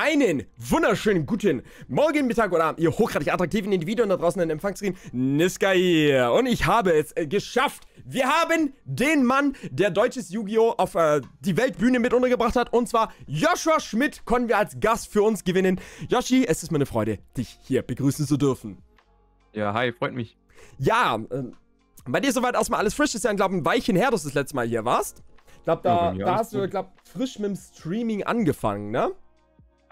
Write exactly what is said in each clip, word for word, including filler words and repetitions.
Einen wunderschönen guten Morgen, Mittag oder Abend, ihr hochgradig attraktiven Individuen da draußen in den Empfangsrien. Niska hier. Und ich habe es äh, geschafft. Wir haben den Mann, der deutsches Yu-Gi-Oh! Auf äh, die Weltbühne mit untergebracht hat. Und zwar Joshua Schmidt konnten wir als Gast für uns gewinnen. Joshi, es ist mir eine Freude, dich hier begrüßen zu dürfen. Ja, hi, freut mich. Ja, äh, bei dir soweit erstmal alles frisch. Ist ja, glaube ich, ein Weilchen her, dass du das letzte Mal hier warst. Ich glaube, da, ja, da hast du, glaube ich, frisch mit dem Streaming angefangen, ne?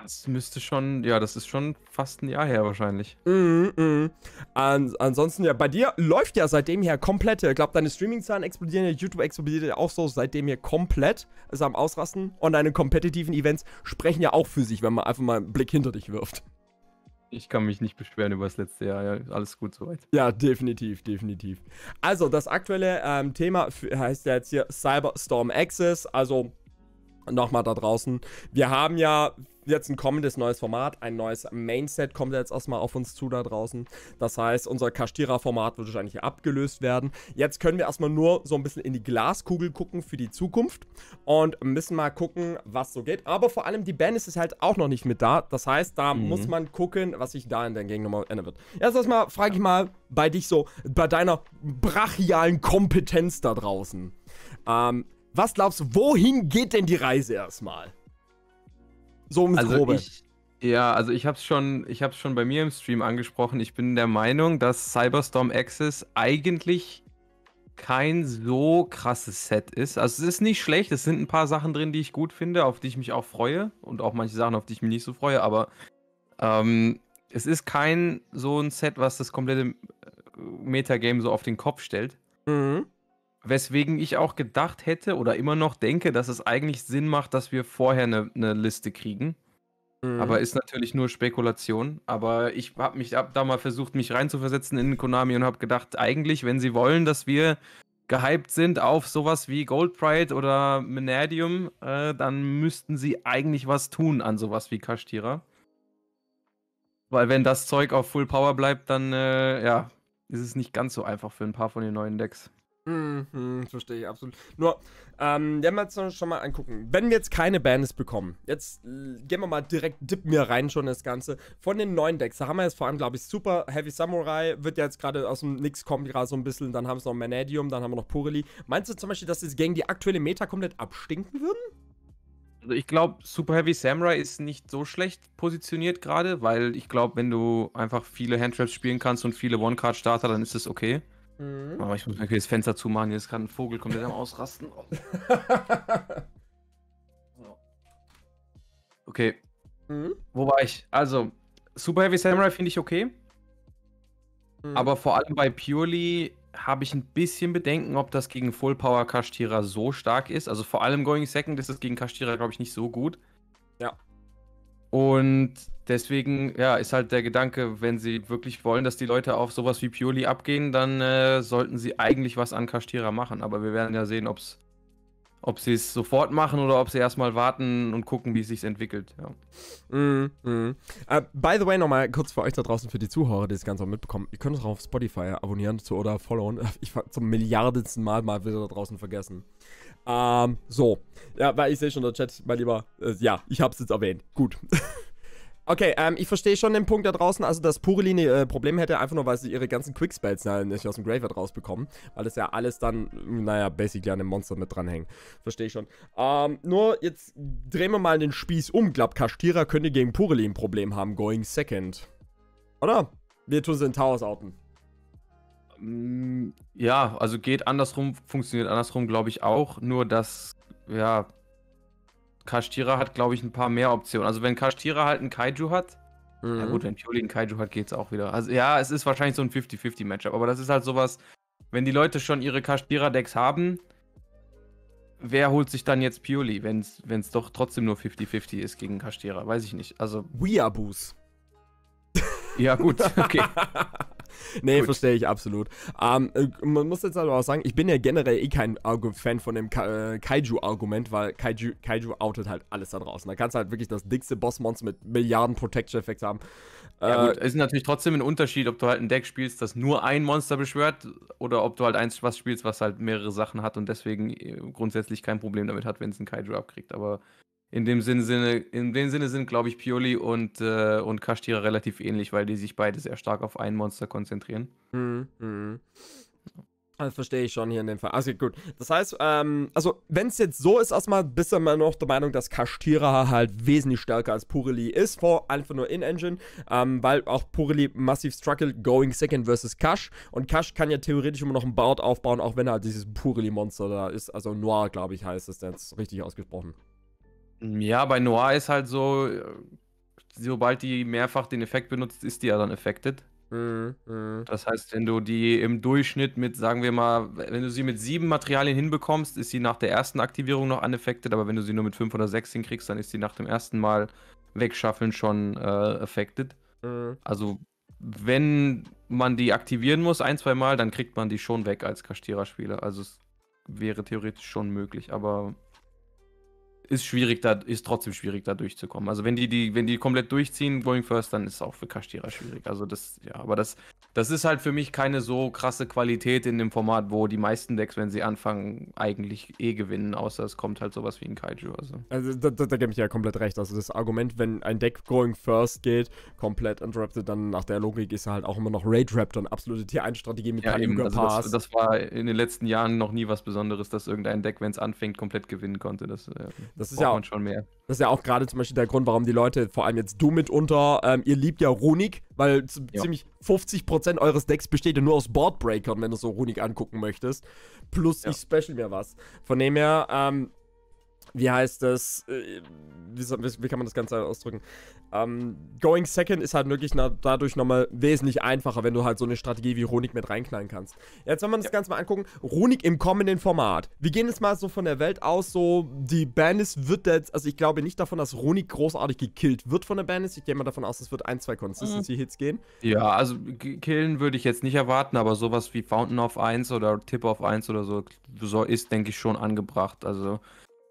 Das müsste schon, ja, das ist schon fast ein Jahr her wahrscheinlich. Mm, mm. An, ansonsten, ja, bei dir läuft ja seitdem hier komplett. Ich glaube, deine Streaming-Zahlen explodieren ja, YouTube explodiert ja auch so seitdem hier komplett. Ist am Ausrasten. Und deine kompetitiven Events sprechen ja auch für sich, wenn man einfach mal einen Blick hinter dich wirft. Ich kann mich nicht beschweren über das letzte Jahr. Ja, alles gut soweit. Ja, definitiv, definitiv. Also, das aktuelle ähm, Thema für, heißt ja jetzt hier Cyberstorm Access. Also, nochmal da draußen. Wir haben ja jetzt ein kommendes neues Format, ein neues Mainset kommt jetzt erstmal auf uns zu da draußen. Das heißt, unser Kashtira-Format wird wahrscheinlich abgelöst werden. Jetzt können wir erstmal nur so ein bisschen in die Glaskugel gucken für die Zukunft und müssen mal gucken, was so geht. Aber vor allem die Band ist halt auch noch nicht mit da. Das heißt, da mhm. muss man gucken, was sich da in der Gegend nochmal ändern wird. Erst erstmal frage ich mal bei dich so, bei deiner brachialen Kompetenz da draußen. Ähm, was glaubst du, wohin geht denn die Reise erstmal? So ums also Grobe. Ich, ja, also ich habe es schon, ich habe es schon bei mir im Stream angesprochen. Ich bin der Meinung, dass Cyberstorm Access eigentlich kein so krasses Set ist. Also es ist nicht schlecht, es sind ein paar Sachen drin, die ich gut finde, auf die ich mich auch freue. Und auch manche Sachen, auf die ich mich nicht so freue. Aber ähm, es ist kein so ein Set, was das komplette Metagame so auf den Kopf stellt. Mhm. Weswegen ich auch gedacht hätte oder immer noch denke, dass es eigentlich Sinn macht, dass wir vorher eine, eine Liste kriegen. Mhm. Aber ist natürlich nur Spekulation. Aber ich habe mich ab da mal versucht, mich reinzuversetzen in Konami und habe gedacht, eigentlich, wenn sie wollen, dass wir gehypt sind auf sowas wie Gold Pride oder Mannadium, äh, dann müssten sie eigentlich was tun an sowas wie Kashtira. Weil wenn das Zeug auf Full Power bleibt, dann äh, ja, ist es nicht ganz so einfach für ein paar von den neuen Decks. Mhm, verstehe ich absolut. Nur, ähm, wenn wir jetzt schon mal angucken, wenn wir jetzt keine Bans bekommen, jetzt äh, gehen wir mal direkt, dippen wir rein schon das Ganze. Von den neuen Decks, da haben wir jetzt vor allem, glaube ich, Super Heavy Samurai, wird ja jetzt gerade aus dem Nix kommen, gerade so ein bisschen, dann haben wir noch Mannadium, dann haben wir noch Purrely. Meinst du zum Beispiel, dass das gegen die aktuelle Meta komplett abstinken würden? Also ich glaube, Super Heavy Samurai ist nicht so schlecht positioniert gerade, weil ich glaube, wenn du einfach viele Handtraps spielen kannst und viele One-Card-Starter, dann ist das okay. Mhm. Aber ich muss mir das Fenster zumachen, hier ist gerade ein Vogel komplett am Ausrasten. Okay. Mhm. Wo war ich? Also, Super Heavy Samurai finde ich okay. Mhm. Aber vor allem bei Purrely habe ich ein bisschen Bedenken, ob das gegen Full Power Kashtira so stark ist. Also vor allem Going Second ist es gegen Kashtira, glaube ich, nicht so gut. Ja. Und deswegen, ja, ist halt der Gedanke, wenn sie wirklich wollen, dass die Leute auf sowas wie Purrely abgehen, dann äh, sollten sie eigentlich was an Kashtira machen. Aber wir werden ja sehen, ob's, ob sie es sofort machen oder ob sie erstmal warten und gucken, wie es sich entwickelt. Ja. Mm, mm. Uh, by the way, nochmal kurz für euch da draußen, für die Zuhörer, die das Ganze auch mitbekommen. Ihr könnt uns auch auf Spotify abonnieren zu, oder followen. Ich zum milliardendsten Mal mal wieder da draußen vergessen. Ähm, so. Ja, weil ich sehe schon der Chat, mein Lieber. Äh, ja, ich hab's jetzt erwähnt. Gut. Okay, ähm, ich verstehe schon den Punkt da draußen, also dass Purrely äh, Probleme hätte, einfach nur, weil sie ihre ganzen Quickspells nicht aus dem Graveyard rausbekommen, weil das ja alles dann, naja, basically an dem Monster mit dranhängen. Verstehe ich schon. Ähm, nur jetzt drehen wir mal den Spieß um. Glaub, Kashtira könnte gegen Purrely ein Problem haben, going second. Oder? Wir tun sie in Towers outen. Ja, also geht andersrum, funktioniert andersrum, glaube ich auch, nur dass, ja, Kashtira hat, glaube ich, ein paar mehr Optionen. Also wenn Kashtira halt einen Kaiju hat, mhm. ja gut, wenn Purrely einen Kaiju hat, geht's auch wieder. Also ja, es ist wahrscheinlich so ein fifty fifty Matchup, aber das ist halt sowas, wenn die Leute schon ihre Kashtira-Decks haben, wer holt sich dann jetzt Purrely, wenn es doch trotzdem nur fifty fifty ist gegen Kashtira? Weiß ich nicht, also... Weeaboos. Ja gut, okay. Nee, verstehe ich absolut. Ähm, man muss jetzt aber auch sagen, ich bin ja generell eh kein Fan von dem Ka äh, Kaiju-Argument, weil Kaiju, Kaiju outet halt alles da draußen. Da kannst du halt wirklich das dickste Boss-Monster mit Milliarden Protection-Effekt haben. Äh, ja gut, es ist natürlich trotzdem ein Unterschied, ob du halt ein Deck spielst, das nur ein Monster beschwört, oder ob du halt eins was spielst, was halt mehrere Sachen hat und deswegen grundsätzlich kein Problem damit hat, wenn es ein Kaiju abkriegt. Aber In dem Sinne, Sinne, in dem Sinne sind, glaube ich, Purrely und, äh, und Kashtira relativ ähnlich, weil die sich beide sehr stark auf ein Monster konzentrieren. Mhm. Mhm. Das verstehe ich schon hier in dem Fall. Also gut, das heißt, ähm, also wenn es jetzt so ist, erstmal bist du immer noch der Meinung, dass Kashtira halt wesentlich stärker als Purrely ist, vor einfach nur In-Engine, ähm, weil auch Purrely massiv struggled going second versus Kash, und Kash kann ja theoretisch immer noch einen Board aufbauen, auch wenn er halt dieses Purrely-Monster da ist, also Noir, glaube ich, heißt es jetzt richtig ausgesprochen. Ja, bei Noir ist halt so, sobald die mehrfach den Effekt benutzt, ist die ja dann affected. Das heißt, wenn du die im Durchschnitt mit, sagen wir mal, wenn du sie mit sieben Materialien hinbekommst, ist sie nach der ersten Aktivierung noch unaffected, aber wenn du sie nur mit fünf oder sechs hinkriegst, dann ist sie nach dem ersten Mal wegschaffeln schon äh, affected. Mhm. Also, wenn man die aktivieren muss, ein, zwei Mal, dann kriegt man die schon weg als Kashtira-Spieler. Also, es wäre theoretisch schon möglich, aber ist schwierig, da ist trotzdem schwierig, da durchzukommen. Also wenn die, die, wenn die komplett durchziehen, Going First, dann ist es auch für Kashtira schwierig. Also das, ja, aber das, das ist halt für mich keine so krasse Qualität in dem Format, wo die meisten Decks, wenn sie anfangen, eigentlich eh gewinnen, außer es kommt halt sowas wie ein Kaiju. Also, also da, da, da gebe ich ja komplett recht. Also das Argument, wenn ein Deck Going First geht, komplett undrafted, dann nach der Logik ist halt auch immer noch Raid Raptor eine absolute Tier eins Strategie mit ja, eben, also das, das war in den letzten Jahren noch nie was Besonderes, dass irgendein Deck, wenn es anfängt, komplett gewinnen konnte. Das, ja. Das ist, ja auch, schon mehr. das ist ja auch gerade zum Beispiel der Grund, warum die Leute, vor allem jetzt du mitunter, ähm, ihr liebt ja Runick, weil ja. ziemlich fünfzig Prozent eures Decks besteht ja nur aus Boardbreakern, wenn du so Runick angucken möchtest. Plus ja. ich special mir was. Von dem her, ähm, wie heißt das, äh, wie, wie kann man das Ganze ausdrücken? Ähm, Going Second ist halt wirklich na, dadurch nochmal wesentlich einfacher, wenn du halt so eine Strategie wie Runick mit reinknallen kannst. Jetzt wenn wir das ja. Ganze mal angucken, Runick im kommenden Format. Wir gehen jetzt mal so von der Welt aus, so die Banis wird jetzt, also ich glaube nicht davon, dass Runick großartig gekillt wird von der Banis. Ich gehe mal davon aus, es wird ein, zwei Consistency-Hits gehen. Ja, also killen würde ich jetzt nicht erwarten, aber sowas wie Fountain auf eins oder Tip auf eins oder so, so ist, denke ich, schon angebracht. Also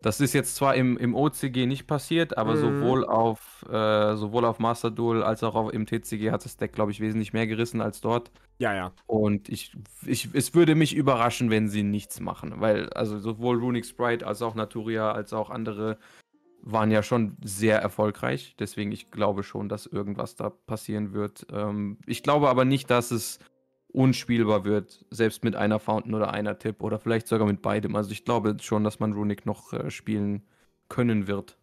das ist jetzt zwar im, im O C G nicht passiert, aber mhm. sowohl auf äh, sowohl auf Master Duel als auch auf, im T C G hat das Deck, glaube ich, wesentlich mehr gerissen als dort. Ja, ja. Und ich, ich, es würde mich überraschen, wenn sie nichts machen, weil also sowohl Runick Sprite als auch Naturia als auch andere waren ja schon sehr erfolgreich. Deswegen, ich glaube schon, dass irgendwas da passieren wird. Ähm, ich glaube aber nicht, dass es unspielbar wird, selbst mit einer Fountain oder einer Tipp oder vielleicht sogar mit beidem. Also ich glaube schon, dass man Runick noch äh, spielen können wird.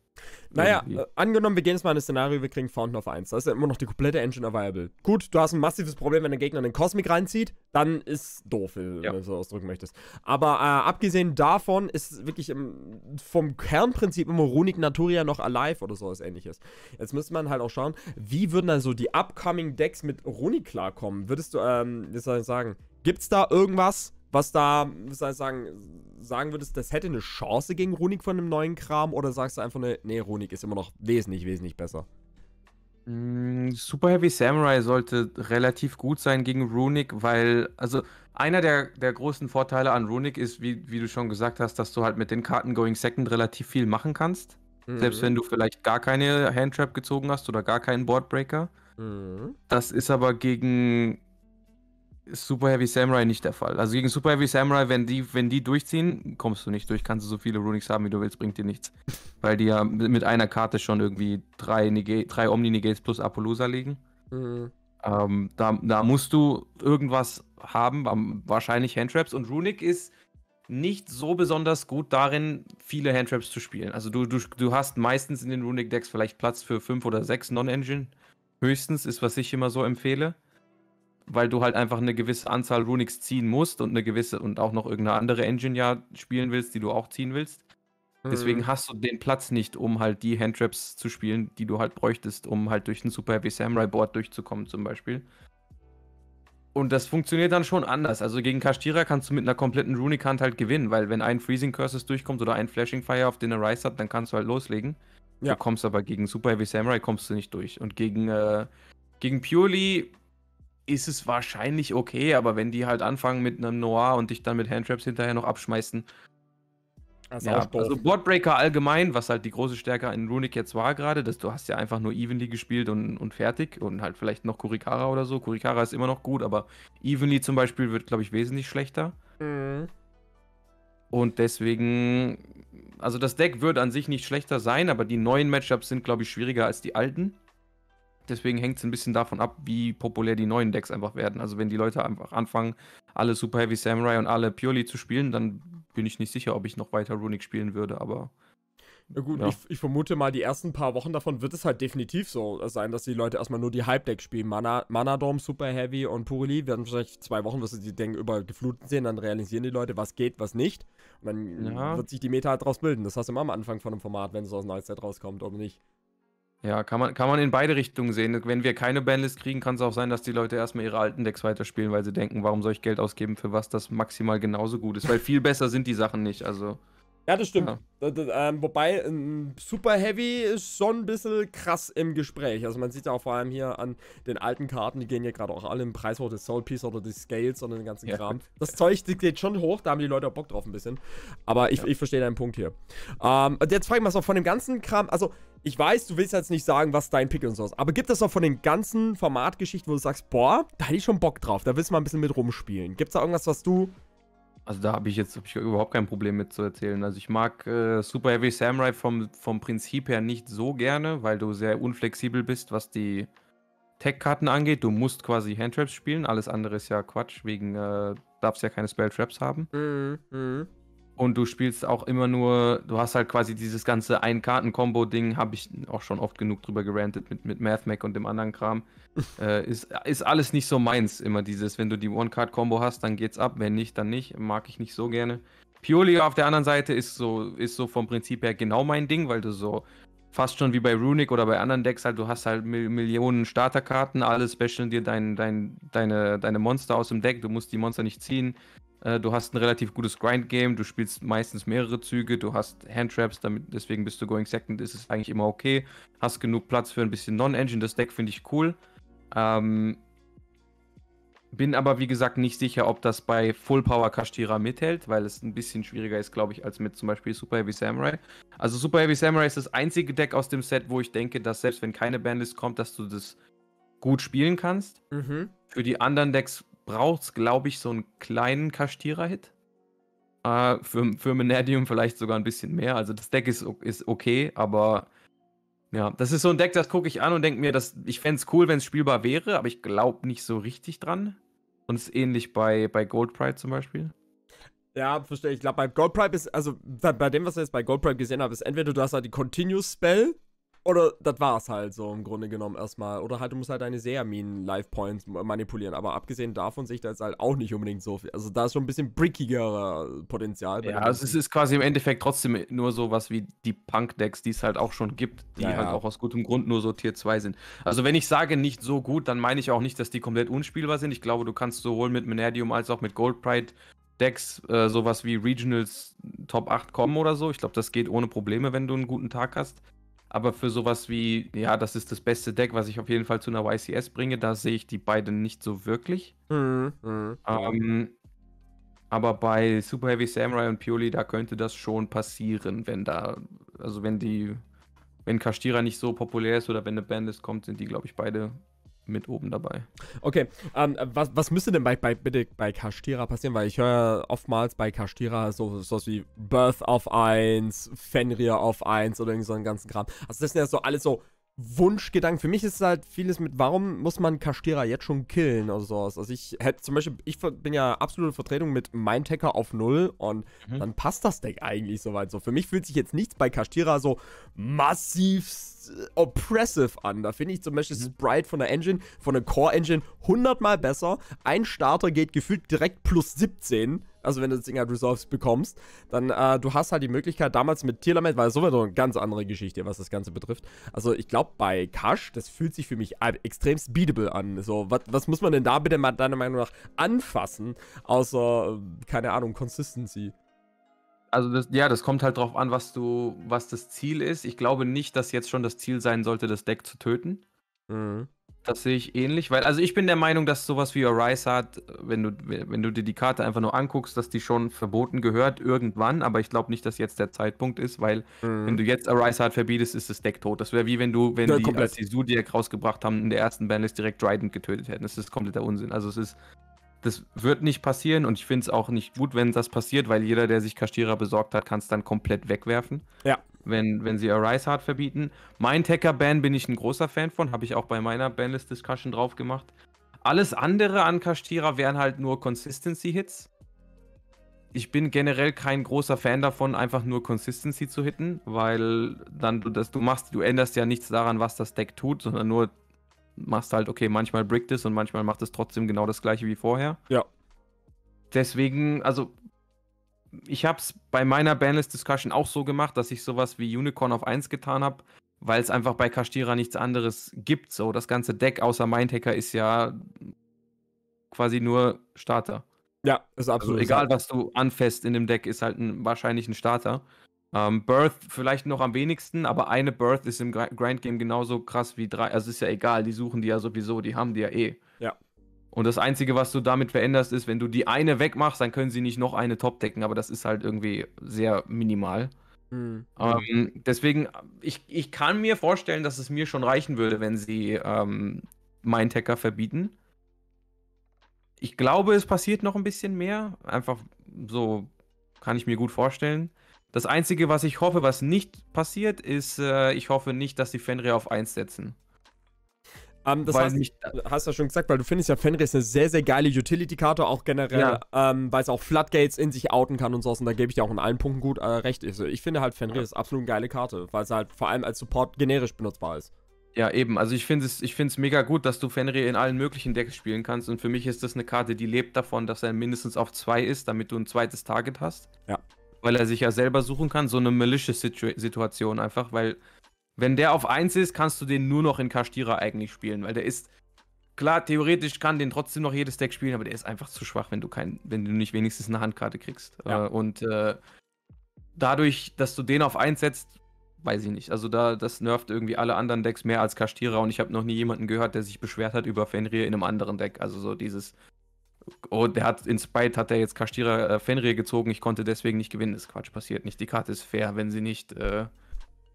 Naja, äh, angenommen, wir gehen jetzt mal in ein Szenario, wir kriegen Fountain auf eins. Da ist ja immer noch die komplette Engine available. Gut, du hast ein massives Problem, wenn der Gegner einen Cosmic reinzieht, dann ist doof, wenn ja. du so ausdrücken möchtest. Aber äh, abgesehen davon ist wirklich im, vom Kernprinzip immer Runick Naturia noch alive oder sowas ähnliches. Jetzt müsste man halt auch schauen, wie würden also die upcoming Decks mit Runick klarkommen? Würdest du, ähm, wie soll ich sagen, gibt's da irgendwas, was da, was soll ich sagen, sagen würdest, das hätte eine Chance gegen Runick von einem neuen Kram? Oder sagst du einfach, ne, nee, Runick ist immer noch wesentlich, wesentlich besser? Mm, Super Heavy Samurai sollte relativ gut sein gegen Runick, weil, also, einer der, der großen Vorteile an Runick ist, wie, wie du schon gesagt hast, dass du halt mit den Karten Going Second relativ viel machen kannst. Mhm. Selbst wenn du vielleicht gar keine Handtrap gezogen hast oder gar keinen Boardbreaker. Mhm. Das ist aber gegen Super Heavy Samurai nicht der Fall. Also gegen Super Heavy Samurai, wenn die, wenn die durchziehen, kommst du nicht durch, kannst du so viele Runicks haben, wie du willst, bringt dir nichts. Weil die ja mit einer Karte schon irgendwie drei, drei Omni-Negates plus Apollousa liegen. Mhm. Ähm, da, da musst du irgendwas haben, wahrscheinlich Handtraps, und Runick ist nicht so besonders gut darin, viele Handtraps zu spielen. Also du, du, du hast meistens in den Runick-Decks vielleicht Platz für fünf oder sechs Non-Engine. Höchstens ist, was ich immer so empfehle, weil du halt einfach eine gewisse Anzahl Runicks ziehen musst und eine gewisse und auch noch irgendeine andere Engine ja spielen willst, die du auch ziehen willst. Mhm. Deswegen hast du den Platz nicht, um halt die Handtraps zu spielen, die du halt bräuchtest, um halt durch ein Super Heavy Samurai Board durchzukommen zum Beispiel. Und das funktioniert dann schon anders. Also gegen Kashtira kannst du mit einer kompletten Runic-Hand halt gewinnen, weil wenn ein Freezing Curses durchkommt oder ein Flashing Fire auf den Arise hat, dann kannst du halt loslegen. Ja. Du kommst aber gegen Super Heavy Samurai kommst du nicht durch. Und gegen, äh, gegen Purrely ist es wahrscheinlich okay, aber wenn die halt anfangen mit einem Noir und dich dann mit Handtraps hinterher noch abschmeißen. Das ja, also Boardbreaker allgemein, was halt die große Stärke in Runick jetzt war gerade, dass du hast ja einfach nur Evenly gespielt und, und fertig und halt vielleicht noch Kurikara oder so. Kurikara ist immer noch gut, aber Evenly zum Beispiel wird, glaube ich, wesentlich schlechter. Mhm. Und deswegen Also das Deck wird an sich nicht schlechter sein, aber die neuen Matchups sind, glaube ich, schwieriger als die alten. Deswegen hängt es ein bisschen davon ab, wie populär die neuen Decks einfach werden. Also wenn die Leute einfach anfangen, alle Super Heavy Samurai und alle Purrely zu spielen, dann bin ich nicht sicher, ob ich noch weiter Runick spielen würde, aber... Na gut, ja. ich, ich vermute mal, die ersten paar Wochen davon wird es halt definitiv so sein, dass die Leute erstmal nur die Hype-Decks spielen. Mana, Mannadium, Super Heavy und Purrely werden vielleicht zwei Wochen, wirst du die Dinge übergeflutet sehen, dann realisieren die Leute, was geht, was nicht. Und dann ja. wird sich die Meta halt draus bilden. Das hast du immer am Anfang von einem Format, wenn es aus einer Neuzeit rauskommt oder nicht. Ja, kann man, kann man in beide Richtungen sehen. Wenn wir keine Banlist kriegen, kann es auch sein, dass die Leute erstmal ihre alten Decks weiterspielen, weil sie denken, warum soll ich Geld ausgeben für was, das maximal genauso gut ist. Weil viel besser sind die Sachen nicht, also... Ja, das stimmt. Ja. Da, da, ähm, wobei, ähm, Super Heavy ist schon ein bisschen krass im Gespräch. Also man sieht ja auch vor allem hier an den alten Karten, die gehen ja gerade auch alle im Preis hoch, das Soul Piece oder die Scales oder den ganzen ja. Kram. Das Zeug das geht schon hoch, da haben die Leute auch Bock drauf ein bisschen. Aber ich, ja. ich verstehe deinen Punkt hier. Ähm, und jetzt frage ich mal so, von dem ganzen Kram, also ich weiß, du willst jetzt nicht sagen, was dein Pick und so ist, aber gibt es noch von den ganzen Formatgeschichten, wo du sagst, boah, da hätte ich schon Bock drauf, da willst du mal ein bisschen mit rumspielen. Gibt es da irgendwas, was du... Also da habe ich jetzt hab ich überhaupt kein Problem mit zu erzählen. Also ich mag äh, Super Heavy Samurai vom, vom Prinzip her nicht so gerne, weil du sehr unflexibel bist, was die Tech-Karten angeht. Du musst quasi Handtraps spielen, alles andere ist ja Quatsch, wegen äh, darfst ja keine Spelltraps haben. Mhm. Und du spielst auch immer nur, du hast halt quasi dieses ganze Ein-Karten-Kombo-Ding, habe ich auch schon oft genug drüber gerantet mit, mit MathMac und dem anderen Kram. äh, ist, ist alles nicht so meins, immer dieses, wenn du die One-Card-Kombo hast, dann geht's ab, wenn nicht, dann nicht, mag ich nicht so gerne. Purrely auf der anderen Seite ist so, ist so vom Prinzip her genau mein Ding, weil du so fast schon wie bei Runick oder bei anderen Decks halt, du hast halt Mil Millionen Starterkarten, alle specialen dir dein, dein, deine, deine Monster aus dem Deck, du musst die Monster nicht ziehen. Du hast ein relativ gutes Grind-Game, du spielst meistens mehrere Züge, du hast Handtraps, damit, deswegen bist du Going Second, ist es eigentlich immer okay. Hast genug Platz für ein bisschen Non-Engine, das Deck finde ich cool. Ähm, bin aber, wie gesagt, nicht sicher, ob das bei Full-Power Kashtira mithält, weil es ein bisschen schwieriger ist, glaube ich, als mit zum Beispiel Super Heavy Samurai. Also Super Heavy Samurai ist das einzige Deck aus dem Set, wo ich denke, dass selbst wenn keine Banlist kommt, dass du das gut spielen kannst. Mhm. Für die anderen Decks braucht es, glaube ich, so einen kleinen Kashtira-Hit. Äh, für, für Mannadium vielleicht sogar ein bisschen mehr. Also das Deck ist, ist okay, aber ja, das ist so ein Deck, das gucke ich an und denke mir, dass, ich fände es cool, wenn es spielbar wäre, aber ich glaube nicht so richtig dran. Und es ist ähnlich bei, bei Gold Pride zum Beispiel. Ja, verstehe. Ich glaube, bei Gold Pride ist, also bei dem, was wir jetzt bei Gold Pride gesehen haben, ist entweder du hast halt die Continuous Spell, oder das war's halt so im Grunde genommen erstmal. Oder halt, du musst halt deine Seamin-Life-Points manipulieren. Aber abgesehen davon sehe ich da jetzt halt auch nicht unbedingt so viel. Also da ist schon ein bisschen brickigerer Potenzial. Ja, also es ist quasi im Endeffekt trotzdem nur sowas wie die Punk-Decks, die es halt auch schon gibt, die ja, ja. halt auch aus gutem Grund nur so Tier zwei sind. Also wenn ich sage nicht so gut, dann meine ich auch nicht, dass die komplett unspielbar sind. Ich glaube, du kannst sowohl mit Mannadium als auch mit Gold Pride Decks äh, sowas wie Regionals Top acht kommen oder so. Ich glaube, das geht ohne Probleme, wenn du einen guten Tag hast. Aber für sowas wie, ja, das ist das beste Deck, was ich auf jeden Fall zu einer Y C S bringe, da sehe ich die beiden nicht so wirklich. Mhm. Mhm. Ähm, aber bei Super Heavy Samurai und Purrely, da könnte das schon passieren, wenn da, also wenn die, wenn Kashtira nicht so populär ist oder wenn eine Bandlist kommt, sind die, glaube ich, beide mit oben dabei. Okay, ähm, was, was müsste denn bei, bei, bitte bei Kashtira passieren? Weil ich höre oftmals bei Kashtira so, so wie Birth auf eins, Fenrir auf eins oder irgendwie so einen ganzen Kram. Also das sind ja so alles so Wunschgedanken. Für mich ist halt vieles mit, warum muss man Kashtira jetzt schon killen oder sowas. Also ich hätte zum Beispiel, ich bin ja absolute Vertretung mit Mind Hacker auf null und mhm. dann passt das Deck eigentlich soweit so. Für mich fühlt sich jetzt nichts bei Kashtira so massivst oppressive an. Da finde ich zum Beispiel Sprite von der Engine, von der Core Engine hundertmal besser. Ein Starter geht gefühlt direkt plus siebzehn. Also wenn du das Ding halt Resolves bekommst, dann äh, du hast halt die Möglichkeit, damals mit Tierlament, weil es sowieso eine ganz andere Geschichte, was das Ganze betrifft. Also ich glaube bei Kash, das fühlt sich für mich extremst beatable an. So, was, was muss man denn da bitte mal deiner Meinung nach anfassen, außer, keine Ahnung, Consistency? Also das, ja, das kommt halt drauf an, was du, was das Ziel ist. Ich glaube nicht, dass jetzt schon das Ziel sein sollte, das Deck zu töten. Mhm. Das sehe ich ähnlich, weil, also ich bin der Meinung, dass sowas wie Arise Heart, wenn du, wenn du dir die Karte einfach nur anguckst, dass die schon verboten gehört irgendwann, aber ich glaube nicht, dass jetzt der Zeitpunkt ist, weil mhm. wenn du jetzt Arise Heart verbietest, ist das Deck tot. Das wäre wie wenn du, wenn ja, die, als die Zodiac rausgebracht haben, in der ersten Bandlist direkt Dryden getötet hätten. Das ist kompletter Unsinn. Also es ist Das wird nicht passieren und ich finde es auch nicht gut, wenn das passiert, weil jeder, der sich Kashtira besorgt hat, kann es dann komplett wegwerfen. Ja. Wenn, wenn sie Arise Heart verbieten. Mind Hacker Ban bin ich ein großer Fan von, habe ich auch bei meiner Banlist-Discussion drauf gemacht. Alles andere an Kashtira wären halt nur Consistency-Hits. Ich bin generell kein großer Fan davon, einfach nur Consistency zu hitten, weil dann du das du machst, du änderst ja nichts daran, was das Deck tut, sondern nur machst halt, okay, manchmal brickt es und manchmal macht es trotzdem genau das gleiche wie vorher. Ja. Deswegen, also ich habe es bei meiner Banlist-Discussion auch so gemacht, dass ich sowas wie Unicorn auf eins getan habe, weil es einfach bei Kashtira nichts anderes gibt. So, das ganze Deck außer Mindhacker ist ja quasi nur Starter. Ja, ist absolut. Also egal, was du anfasst in dem Deck, ist halt ein, wahrscheinlich ein Starter. Ähm, Birth vielleicht noch am wenigsten, aber eine Birth ist im Grind-Game genauso krass wie drei. Also ist ja egal, die suchen die ja sowieso, die haben die ja eh. Ja. Und das Einzige, was du damit veränderst, ist, wenn du die eine wegmachst, dann können sie nicht noch eine top-decken, aber das ist halt irgendwie sehr minimal. Mhm. Ähm, deswegen, ich, ich kann mir vorstellen, dass es mir schon reichen würde, wenn sie ähm, Mindhacker verbieten. Ich glaube, es passiert noch ein bisschen mehr. Einfach so kann ich mir gut vorstellen. Das Einzige, was ich hoffe, was nicht passiert, ist, äh, ich hoffe nicht, dass die Fenrir auf eins setzen. Um, das hast, nicht, hast du ja schon gesagt, weil du findest ja, Fenrir ist eine sehr, sehr geile Utility-Karte, auch generell, ja. ähm, weil es auch Floodgates in sich outen kann und so. Und da gebe ich dir auch in allen Punkten gut äh, recht. Also ich finde halt, Fenrir ja. ist absolut eine geile Karte, weil es halt vor allem als Support generisch benutzbar ist. Ja, eben. Also ich finde es ich finde es mega gut, dass du Fenrir in allen möglichen Decks spielen kannst. Und für mich ist das eine Karte, die lebt davon, dass er mindestens auf zwei ist, damit du ein zweites Target hast. Ja. Weil er sich ja selber suchen kann. So eine malicious Situ- Situation einfach, weil wenn der auf eins ist, kannst du den nur noch in Kashtira eigentlich spielen. Weil der ist, klar, theoretisch kann den trotzdem noch jedes Deck spielen, aber der ist einfach zu schwach, wenn du, kein, wenn du nicht wenigstens eine Handkarte kriegst. Ja. Äh, und äh, dadurch, dass du den auf eins setzt, weiß ich nicht. Also da, das nervt irgendwie alle anderen Decks mehr als Kashtira und ich habe noch nie jemanden gehört, der sich beschwert hat über Fenrir in einem anderen Deck. Also so dieses, oh, der hat, in Sprite hat er jetzt Kashtira äh, Fenrir gezogen, ich konnte deswegen nicht gewinnen. Das ist Quatsch, passiert nicht. Die Karte ist fair, wenn sie nicht äh,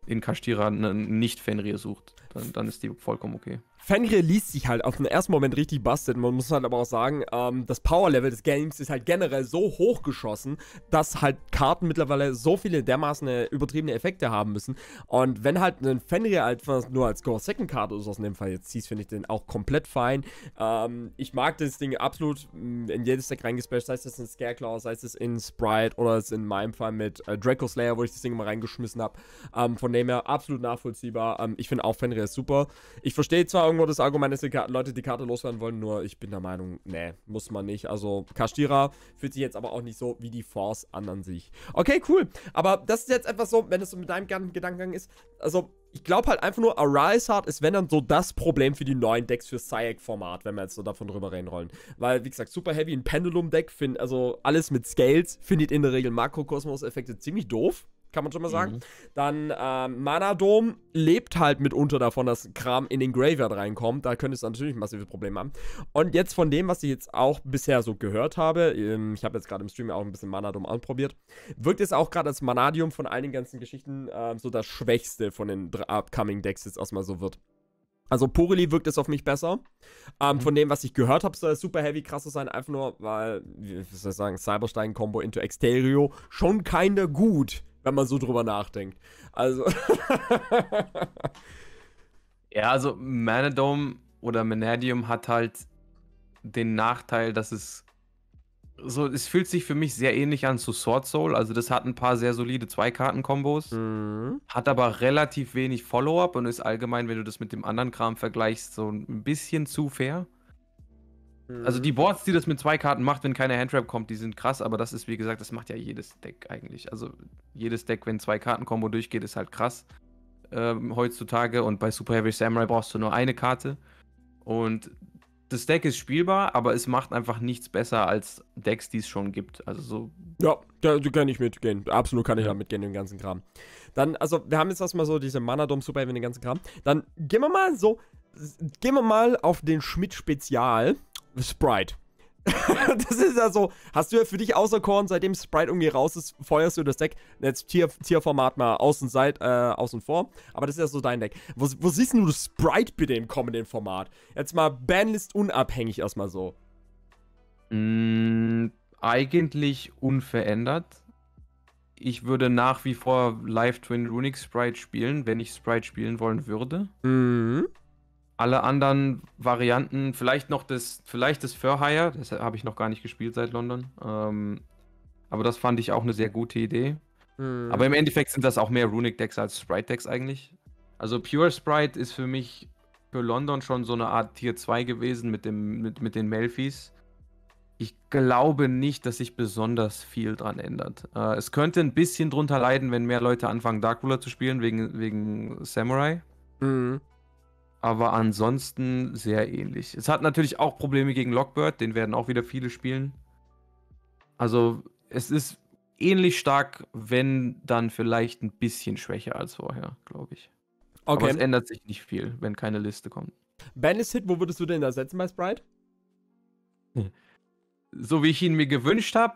in Kashtira einen Nicht-Fenrir sucht, dann, dann ist die vollkommen okay. Fenrir liest sich halt auf den ersten Moment richtig busted. Man muss halt aber auch sagen, ähm, das Power-Level des Games ist halt generell so hoch geschossen, dass halt Karten mittlerweile so viele dermaßen übertriebene Effekte haben müssen. Und wenn halt ein Fenrir halt nur als Core-Second-Karte oder so in dem Fall jetzt ziehst, finde ich den auch komplett fein. Ähm, ich mag das Ding absolut in jedes Deck reingespasht, sei es das in Scareclaw, sei es das in Sprite oder es in meinem Fall mit äh, Draco Slayer, wo ich das Ding mal reingeschmissen habe. Ähm, von dem her absolut nachvollziehbar. Ähm, ich finde auch Fenrir ist super. Ich verstehe zwar irgendwie das Argument, dass die Leute die Karte loswerden wollen, nur ich bin der Meinung, nee, muss man nicht. Also Kashtira fühlt sich jetzt aber auch nicht so wie die Force an an sich. Okay, cool. Aber das ist jetzt etwas so, wenn es so mit deinem Gedankengang ist, also ich glaube halt einfach nur, Arise Heart ist wenn dann so das Problem für die neuen Decks für Syac-Format, wenn wir jetzt so davon drüber reden wollen. Weil, wie gesagt, Super Heavy, ein Pendulum-Deck, find, also alles mit Scales, findet in der Regel Makrokosmos-Effekte ziemlich doof. Kann man schon mal sagen. Mhm. Dann ähm, Mannadium lebt halt mitunter davon, dass Kram in den Graveyard reinkommt. Da könnte es natürlich massive Probleme haben. Und jetzt von dem, was ich jetzt auch bisher so gehört habe, ich habe jetzt gerade im Stream auch ein bisschen Mannadium anprobiert, wirkt es auch gerade als Mannadium von all den ganzen Geschichten äh, so das Schwächste von den upcoming Decks jetzt erstmal so wird. Also Purrely wirkt es auf mich besser. Ähm, mhm. Von dem, was ich gehört habe, soll es super heavy krass sein. Einfach nur, weil, wie soll ich sagen, Cyberstein-Combo into Exterio schon keine gut, wenn man so drüber nachdenkt. Also. Ja, also Mannadium oder Mannadium hat halt den Nachteil, dass es so, es fühlt sich für mich sehr ähnlich an zu Swordsoul. Also das hat ein paar sehr solide Zwei-Karten-Kombos, mhm. hat aber relativ wenig Follow-up und ist allgemein, wenn du das mit dem anderen Kram vergleichst, so ein bisschen zu fair. Mhm. Also die Boards, die das mit zwei Karten macht, wenn keine Handtrap kommt, die sind krass, aber das ist, wie gesagt, das macht ja jedes Deck eigentlich. Also jedes Deck, wenn zwei Karten-Kombo durchgeht, ist halt krass ähm, heutzutage und bei Super Heavy Samurai brauchst du nur eine Karte und das Deck ist spielbar, aber es macht einfach nichts besser als Decks, die es schon gibt. Also so. Ja, da, da kann ich mitgehen. Absolut kann ich da mitgehen, den ganzen Kram. Dann, also wir haben jetzt erstmal so diese Mannadium Super Heavy, den ganzen Kram. Dann gehen wir mal so, gehen wir mal auf den Schmidt-Spezial. Sprite. Das ist ja so, hast du ja für dich auserkoren, seitdem Sprite irgendwie raus ist, feuerst du das Deck, jetzt Tier, Tierformat mal außen, seit, äh, außen vor, aber das ist ja so dein Deck. Wo, wo siehst du Sprite bitte im kommenden Format? Jetzt mal Banlist unabhängig erstmal so. Mm, eigentlich unverändert. Ich würde nach wie vor Live Twin Runick Sprite spielen, wenn ich Sprite spielen wollen würde. Mhm. Alle anderen Varianten, vielleicht noch das, vielleicht das Furhire, das habe ich noch gar nicht gespielt seit London. Ähm, aber das fand ich auch eine sehr gute Idee. Mhm. Aber im Endeffekt sind das auch mehr Runick Decks als Sprite Decks eigentlich. Also Pure Sprite ist für mich für London schon so eine Art Tier zwei gewesen mit, dem, mit, mit den Melfis. Ich glaube nicht, dass sich besonders viel dran ändert. Äh, es könnte ein bisschen drunter leiden, wenn mehr Leute anfangen, Dark Ruler zu spielen, wegen, wegen Samurai. Mhm. Aber ansonsten sehr ähnlich. Es hat natürlich auch Probleme gegen Lockbird, den werden auch wieder viele spielen. Also es ist ähnlich stark, wenn dann vielleicht ein bisschen schwächer als vorher, glaube ich. Okay. Aber es ändert sich nicht viel, wenn keine Liste kommt. Banished, wo würdest du denn da setzen bei Sprite? Hm. So wie ich ihn mir gewünscht habe,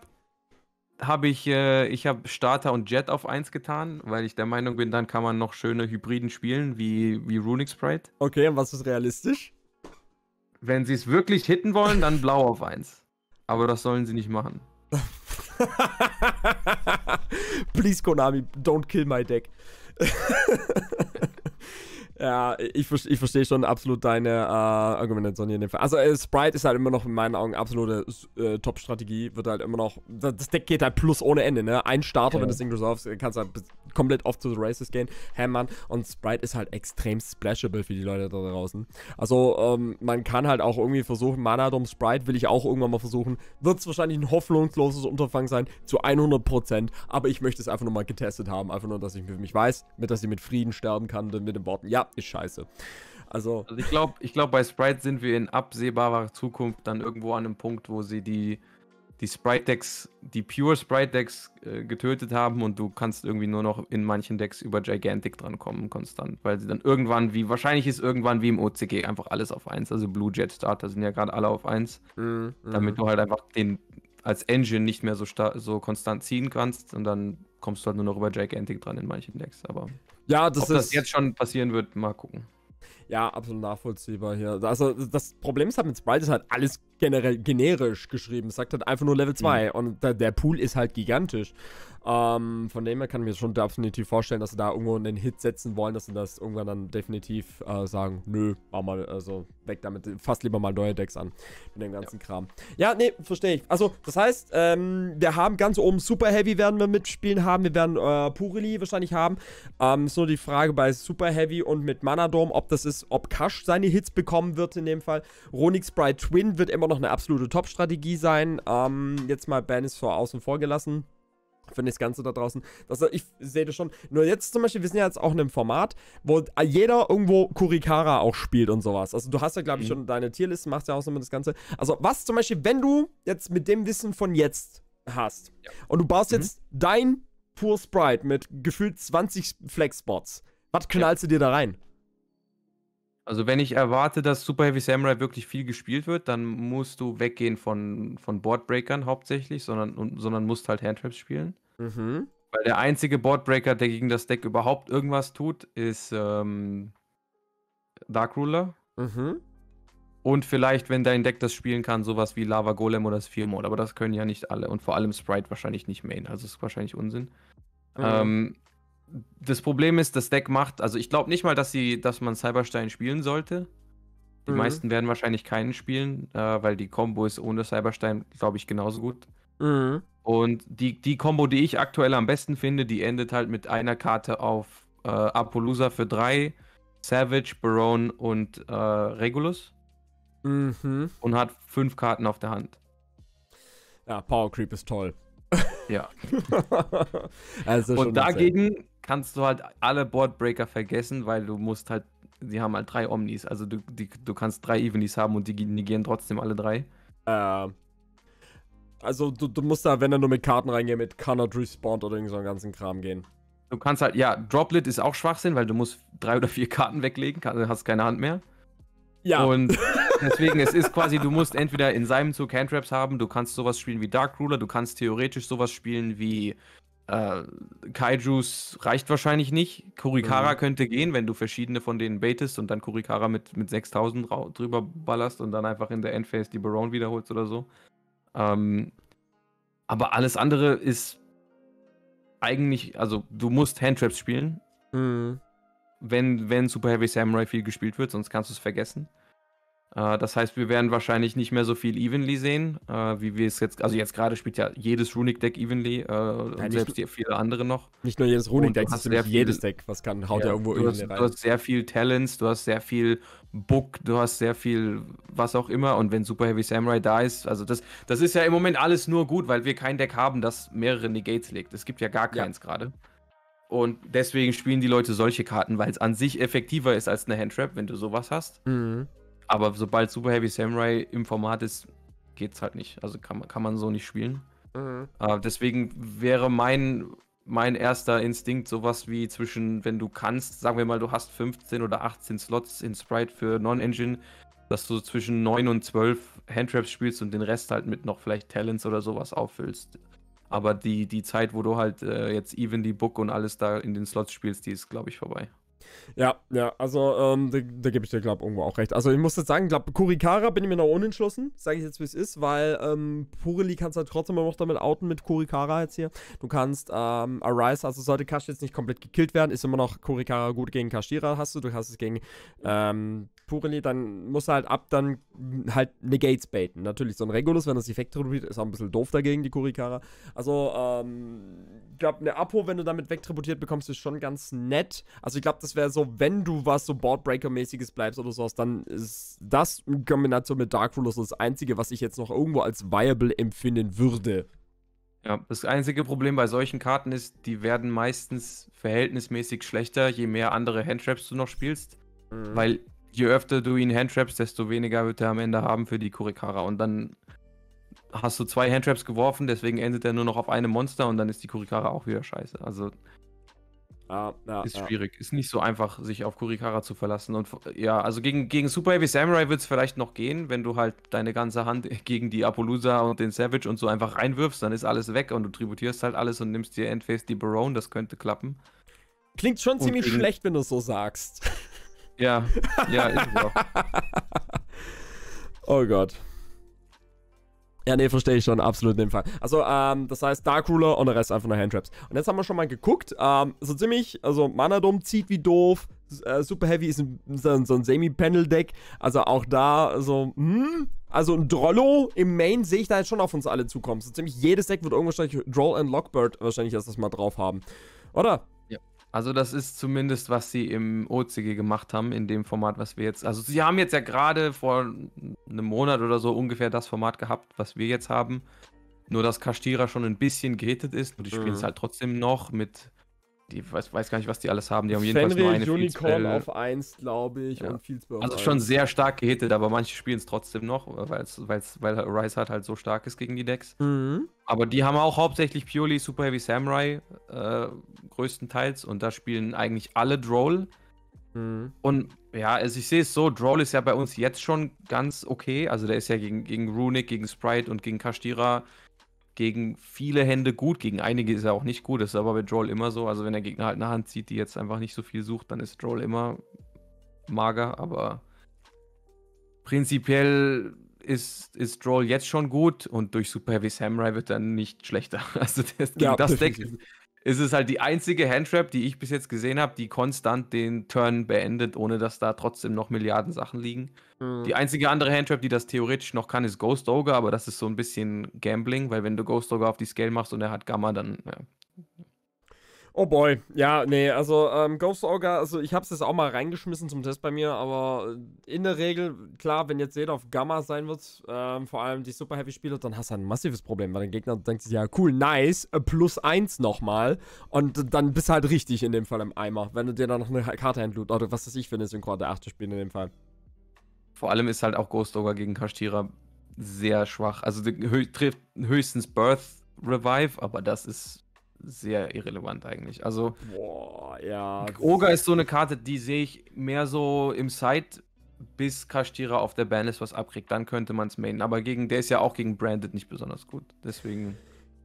habe ich, äh, ich habe Starter und Jet auf eins getan, weil ich der Meinung bin, dann kann man noch schöne Hybriden spielen, wie, wie Runick Sprite. Okay, und was ist realistisch? Wenn sie es wirklich hitten wollen, dann blau auf eins. Aber das sollen sie nicht machen. Please, Konami, don't kill my deck. Ja, ich, ich verstehe schon absolut deine äh, Argumentation hier in dem Fall. Also äh, Sprite ist halt immer noch in meinen Augen absolute äh, Top-Strategie. Wird halt immer noch, das Deck geht halt plus ohne Ende, ne? Ein Starter, ja. Wenn das Ding resolves, kannst du halt komplett off to the races gehen. Hammern. Und Sprite ist halt extrem splashable für die Leute da draußen. Also ähm, man kann halt auch irgendwie versuchen, Mannadium Sprite will ich auch irgendwann mal versuchen. Wird es wahrscheinlich ein hoffnungsloses Unterfangen sein, zu hundert Prozent. Aber ich möchte es einfach nur mal getestet haben. Einfach nur, dass ich für mich weiß, mit, dass ich mit Frieden sterben kann, mit den Worten, ja, ist scheiße. Also, also ich glaube, ich glaub, bei Sprite sind wir in absehbarer Zukunft dann irgendwo an einem Punkt, wo sie die, die Sprite-Decks, die Pure Sprite-Decks äh, getötet haben und du kannst irgendwie nur noch in manchen Decks über Gigantic drankommen konstant, weil sie dann irgendwann, wie wahrscheinlich ist irgendwann wie im O C G, einfach alles auf eins, also Blue Jet Starter sind ja gerade alle auf eins, mhm, damit du halt einfach den als Engine nicht mehr so, so konstant ziehen kannst und dann kommst du halt nur noch über Gigantic dran in manchen Decks, aber... Ja, das Ob ist, das jetzt schon passieren wird, mal gucken. Ja, absolut nachvollziehbar hier. Also das Problem ist halt mit Sprite ist halt alles generell generisch geschrieben. Es sagt halt einfach nur Level zwei, mhm, und da, der Pool ist halt gigantisch. Ähm, von dem her kann ich mir schon definitiv vorstellen, dass sie da irgendwo einen Hit setzen wollen, dass sie das irgendwann dann definitiv äh, sagen, nö, mach mal, also weg damit, fass lieber mal neue Decks an mit dem ganzen ja. Kram. Ja, nee, verstehe ich. Also, das heißt, ähm, wir haben ganz oben Super Heavy werden wir mitspielen haben, wir werden äh, Purrely wahrscheinlich haben. Ähm, ist nur die Frage bei Super Heavy und mit Mannadium, ob das ist, ob Kash seine Hits bekommen wird in dem Fall. Runick Sprite Twin wird immer noch eine absolute Top-Strategie sein. Ähm, jetzt mal Banished vor außen vor gelassen. Für das Ganze da draußen. Das, ich sehe das schon. Nur jetzt zum Beispiel, wir sind ja jetzt auch in einem Format, wo jeder irgendwo Kurikara auch spielt und sowas. Also du hast ja, glaube ich, mhm, schon deine Tierlisten, machst ja auch so mit das Ganze. Also was zum Beispiel, wenn du jetzt mit dem Wissen von jetzt hast, ja, und du baust, mhm, jetzt dein Pure Sprite mit gefühlt zwanzig Flex-Spots, was knallst, ja, du dir da rein? Also wenn ich erwarte, dass Super Heavy Samurai wirklich viel gespielt wird, dann musst du weggehen von, von Boardbreakern hauptsächlich, sondern, und, sondern musst halt Handtraps spielen. Mhm. Weil der einzige Boardbreaker, der gegen das Deck überhaupt irgendwas tut, ist ähm, Dark Ruler. Mhm. Und vielleicht, wenn dein Deck das spielen kann, sowas wie Lava Golem oder Sphere-Mode. Aber das können ja nicht alle. Und vor allem Sprite wahrscheinlich nicht Main. Also ist wahrscheinlich Unsinn. Mhm. Ähm, das Problem ist, das Deck macht, also ich glaube nicht mal, dass sie, dass man Cyberstein spielen sollte. Die, mhm, meisten werden wahrscheinlich keinen spielen, äh, weil die Combo ist ohne Cyberstein, glaube ich, genauso gut. Mhm. Und die, die Combo, die ich aktuell am besten finde, die endet halt mit einer Karte auf äh, Apollousa für drei, Savage, Baronne und äh, Regulus. Mhm. Und hat fünf Karten auf der Hand. Ja, Power Creep ist toll. Ja. Also und dagegen kannst du halt alle Boardbreaker vergessen, weil du musst halt, die haben halt drei Omnis, also du, die, du kannst drei Evenlys haben und die negieren trotzdem alle drei. Äh, also du, du musst da, wenn du nur mit Karten reingehen, mit Cannot Respawn oder irgend so einen ganzen Kram gehen. Du kannst halt, ja, Droplet ist auch Schwachsinn, weil du musst drei oder vier Karten weglegen, hast keine Hand mehr. Ja. Und deswegen, es ist quasi, du musst entweder in seinem Zug Handtraps haben, du kannst sowas spielen wie Dark Ruler, du kannst theoretisch sowas spielen wie äh, Kaijus, reicht wahrscheinlich nicht. Kurikara, mhm, könnte gehen, wenn du verschiedene von denen baitest und dann Kurikara mit, mit sechstausend drüber ballerst und dann einfach in der Endphase die Baronne wiederholst oder so. Ähm, aber alles andere ist eigentlich, also du musst Handtraps spielen, mhm. wenn, wenn Super Heavy Samurai viel gespielt wird, sonst kannst du es vergessen. Äh, das heißt, wir werden wahrscheinlich nicht mehr so viel Evenly sehen, äh, wie wir es jetzt, also jetzt gerade spielt ja jedes Runick-Deck Evenly, äh, Nein, und selbst nur, viele andere noch. Nicht nur jedes Runick-Deck, sondern jedes Deck, was kann, haut ja, ja irgendwo Evenly rein. Du hast sehr viel Talents, du hast sehr viel Book, du hast sehr viel was auch immer, und wenn Super Heavy Samurai da ist, also das, das ist ja im Moment alles nur gut, weil wir kein Deck haben, das mehrere Negates legt. Es gibt ja gar keins ja. gerade. Und deswegen spielen die Leute solche Karten, weil es an sich effektiver ist als eine Handtrap, wenn du sowas hast. Mhm. Aber sobald Super Heavy Samurai im Format ist, geht's halt nicht. Also kann man, kann man so nicht spielen. Mhm. Uh, deswegen wäre mein, mein erster Instinkt sowas wie zwischen, wenn du kannst, sagen wir mal, du hast fünfzehn oder achtzehn Slots in Sprite für Non-Engine, dass du zwischen neun und zwölf Handtraps spielst und den Rest halt mit noch vielleicht Talents oder sowas auffüllst. Aber die, die Zeit, wo du halt äh, jetzt Evenly Book und alles da in den Slots spielst, die ist, glaube ich, vorbei. Ja, ja, also ähm, da, da gebe ich dir, glaube ich, irgendwo auch recht. Also ich muss jetzt sagen, glaube Kurikara bin ich mir noch unentschlossen, sage ich jetzt, wie es ist, weil ähm, Purrely kannst du halt trotzdem noch damit outen mit Kurikara jetzt hier. Du kannst ähm, Arise, also sollte Kash jetzt nicht komplett gekillt werden, ist immer noch Kurikara gut gegen Kashtira hast du, du hast es gegen ähm, Purrely, dann musst du halt ab, dann halt Negates baiten. Natürlich so ein Regulus, wenn das Effekt tributiert, ist auch ein bisschen doof dagegen, die Kurikara. Also ähm, ich glaube, eine Apo, wenn du damit wegtributiert bekommst, ist schon ganz nett. Also ich glaube, das wäre so, wenn du was so Boardbreaker-mäßiges bleibst oder sowas, dann ist das in Kombination mit Dark Ruler das Einzige, was ich jetzt noch irgendwo als viable empfinden würde. Ja, das einzige Problem bei solchen Karten ist, die werden meistens verhältnismäßig schlechter, je mehr andere Handtraps du noch spielst, mhm. weil je öfter du ihn Handtraps, desto weniger wird er am Ende haben für die Kurikara, und dann hast du zwei Handtraps geworfen, deswegen endet er nur noch auf einem Monster und dann ist die Kurikara auch wieder scheiße. Also Ah, ah, ist schwierig. Ah. Ist nicht so einfach, sich auf Kurikara zu verlassen. Und ja, also gegen, gegen Super Heavy Samurai wird es vielleicht noch gehen, wenn du halt deine ganze Hand gegen die Apollousa und den Savage und so einfach reinwirfst, dann ist alles weg und du tributierst halt alles und nimmst dir Endphase die Baronne, das könnte klappen. Klingt schon und ziemlich gegen... schlecht, wenn du es so sagst. Ja, ja, ist es auch. Oh Gott. Ja, nee, verstehe ich schon, absolut in dem Fall. Also, ähm, das heißt Dark Ruler und der Rest einfach nur Handtraps. Und jetzt haben wir schon mal geguckt, ähm, so ziemlich, also Mannadium zieht wie doof, äh, Super Heavy ist ein, so ein Semi-Panel-Deck, also auch da so, hm, also ein Drollo im Main sehe ich da jetzt schon auf uns alle zukommen. So ziemlich jedes Deck wird irgendwann Droll und Lockbird wahrscheinlich erst das mal drauf haben, oder? Ja. Also das ist zumindest, was sie im O C G gemacht haben, in dem Format, was wir jetzt... Also sie haben jetzt ja gerade vor einem Monat oder so ungefähr das Format gehabt, was wir jetzt haben. Nur, dass Kashtira schon ein bisschen gated ist. Und die mhm. spielen es halt trotzdem noch mit... Ich weiß, weiß gar nicht, was die alles haben. Die haben jedenfalls nur eine Unicorn auf eins, glaube ich, ja. und Fieldsbell auf eins. Also schon sehr stark gehatet, aber manche spielen es trotzdem noch, weil's, weil's, weil Arise Heart halt so stark ist gegen die Decks. Mhm. Aber die haben auch hauptsächlich Purrely Super Heavy Samurai äh, größtenteils, und da spielen eigentlich alle Droll. Mhm. Und ja, also ich sehe es so, Droll ist ja bei uns jetzt schon ganz okay. Also der ist ja gegen, gegen Runick, gegen Sprite und gegen Kashtira gegen viele Hände gut, gegen einige ist er auch nicht gut, das ist aber bei Droll immer so. Also wenn der Gegner halt eine Hand zieht, die jetzt einfach nicht so viel sucht, dann ist Droll immer mager, aber prinzipiell ist, ist Droll jetzt schon gut, und durch Super Heavy Samurai wird er nicht schlechter. Also das, gegen ja, das Deck ist, ist es halt die einzige Handtrap, die ich bis jetzt gesehen habe, die konstant den Turn beendet, ohne dass da trotzdem noch Milliarden Sachen liegen. Mhm. Die einzige andere Handtrap, die das theoretisch noch kann, ist Ghost Ogre, aber das ist so ein bisschen Gambling, weil wenn du Ghost Ogre auf die Scale machst und er hat Gamma, dann... Ja. Oh boy, ja, nee, also ähm, Ghost Ogre, also ich hab's jetzt auch mal reingeschmissen zum Test bei mir, aber in der Regel, klar, wenn jetzt jeder auf Gamma sein wird, ähm, vor allem die Super Heavy Spieler, dann hast du ein massives Problem, weil der Gegner denkt sich, ja cool, nice, plus eins nochmal, und dann bist du halt richtig in dem Fall im Eimer, wenn du dir dann noch eine Karte entlutst, oder was weiß ich, wenn du Synchron der achte spielst in dem Fall. Vor allem ist halt auch Ghost Ogre gegen Kashtira sehr schwach, also trifft höchstens Birth Revive, aber das ist sehr irrelevant eigentlich. Also boah, ja. Ogre ist so eine Karte, die sehe ich mehr so im Side, bis Kashtira auf der Banlist was abkriegt. Dann könnte man es mainen. Aber gegen, der ist ja auch gegen Branded nicht besonders gut. Deswegen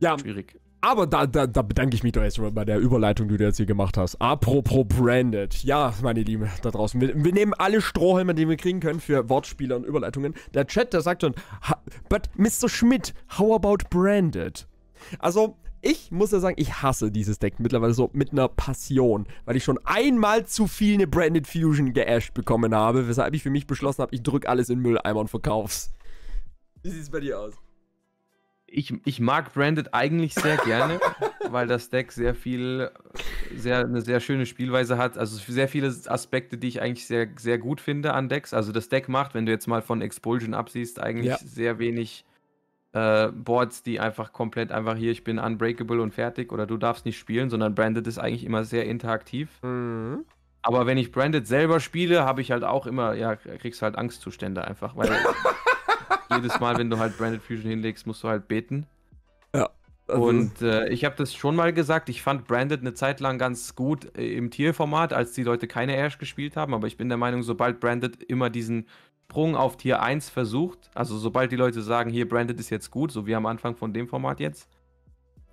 ja. schwierig. Aber da, da, da bedanke ich mich doch jetzt bei der Überleitung, die du jetzt hier gemacht hast. Apropos Branded. Ja, meine Lieben da draußen. Wir, wir nehmen alle Strohhalme, die wir kriegen können für Wortspiele und Überleitungen. Der Chat, der sagt schon, but Mister Schmidt, how about Branded? Also, ich muss ja sagen, ich hasse dieses Deck mittlerweile so mit einer Passion, weil ich schon einmal zu viel eine Branded Fusion geasht bekommen habe, weshalb ich für mich beschlossen habe, ich drücke alles in den Mülleimer und verkauf's. Wie sieht's bei dir aus? Ich, ich mag Branded eigentlich sehr gerne, weil das Deck sehr viel, sehr, eine sehr schöne Spielweise hat. Also sehr viele Aspekte, die ich eigentlich sehr, sehr gut finde an Decks. Also das Deck macht, wenn du jetzt mal von Expulsion absiehst, eigentlich ja. sehr wenig äh, Boards, die einfach komplett einfach hier, ich bin unbreakable und fertig oder du darfst nicht spielen, sondern Branded ist eigentlich immer sehr interaktiv. Mhm. Aber wenn ich Branded selber spiele, habe ich halt auch immer, ja, kriegst halt Angstzustände einfach, weil... Jedes Mal, wenn du halt Branded Fusion hinlegst, musst du halt beten. Ja. Also und äh, ich habe das schon mal gesagt, ich fand Branded eine Zeit lang ganz gut äh, im Tier-Format, als die Leute keine Ash gespielt haben. Aber ich bin der Meinung, sobald Branded immer diesen Sprung auf Tier eins versucht, also sobald die Leute sagen, hier Branded ist jetzt gut, so wie am Anfang von dem Format jetzt,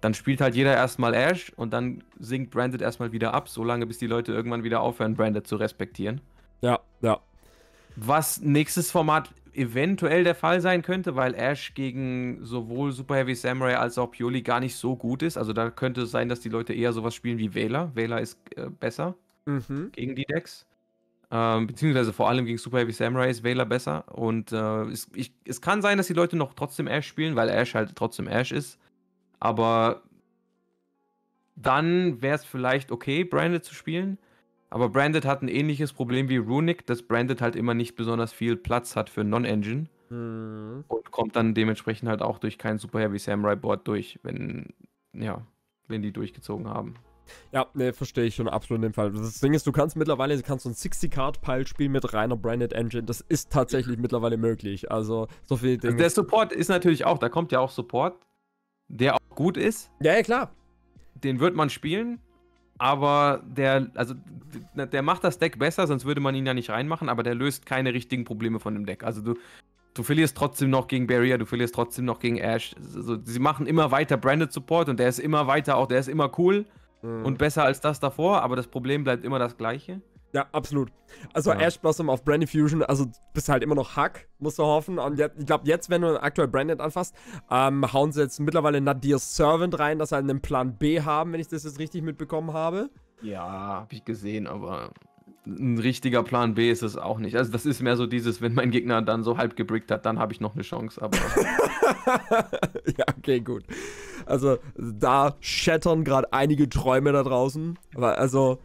dann spielt halt jeder erstmal Ash und dann sinkt Branded erstmal wieder ab, solange bis die Leute irgendwann wieder aufhören, Branded zu respektieren. Ja, ja. Was nächstes Format eventuell der Fall sein könnte, weil Ash gegen sowohl Super Heavy Samurai als auch Purrely gar nicht so gut ist. Also da könnte es sein, dass die Leute eher sowas spielen wie Wahler. Wahler ist äh, besser mhm. gegen die Decks. Ähm, beziehungsweise vor allem gegen Super Heavy Samurai ist Wahler besser. Und äh, es, ich, es kann sein, dass die Leute noch trotzdem Ash spielen, weil Ash halt trotzdem Ash ist. Aber dann wäre es vielleicht okay, Branded zu spielen. Aber Branded hat ein ähnliches Problem wie Runick, dass Branded halt immer nicht besonders viel Platz hat für Non-Engine. Hm. Und kommt dann dementsprechend halt auch durch kein Super Heavy Samurai Board durch, wenn, ja, wenn die durchgezogen haben. Ja, ne, verstehe ich schon absolut in dem Fall. Das Ding ist, du kannst mittlerweile, du kannst so ein sechzig-Card-Pile spielen mit reiner Branded Engine. Das ist tatsächlich mittlerweile möglich. Also, so viel Dinge. Also der Support ist natürlich auch, da kommt ja auch Support, der auch gut ist. Ja, ja, klar. Den wird man spielen. Aber der, also, der macht das Deck besser, sonst würde man ihn ja nicht reinmachen, aber der löst keine richtigen Probleme von dem Deck. Also du, du verlierst trotzdem noch gegen Barrier, du verlierst trotzdem noch gegen Ash. Also, sie machen immer weiter Branded Support und der ist immer weiter, auch der ist immer cool mhm. und besser als das davor, aber das Problem bleibt immer das gleiche. Ja, absolut. Also ja. Ash Blossom auf Branded Fusion, also bist halt immer noch Hack, musst du hoffen. Und jetzt, ich glaube jetzt, wenn du aktuell Branded anfasst, ähm, hauen sie jetzt mittlerweile Nadirs Servant rein, dass sie einen Plan B haben, wenn ich das jetzt richtig mitbekommen habe. Ja, habe ich gesehen, aber ein richtiger Plan B ist es auch nicht. Also das ist mehr so dieses, wenn mein Gegner dann so halb gebrickt hat, dann habe ich noch eine Chance, aber... ja, okay, gut. Also da shattern gerade einige Träume da draußen, aber also...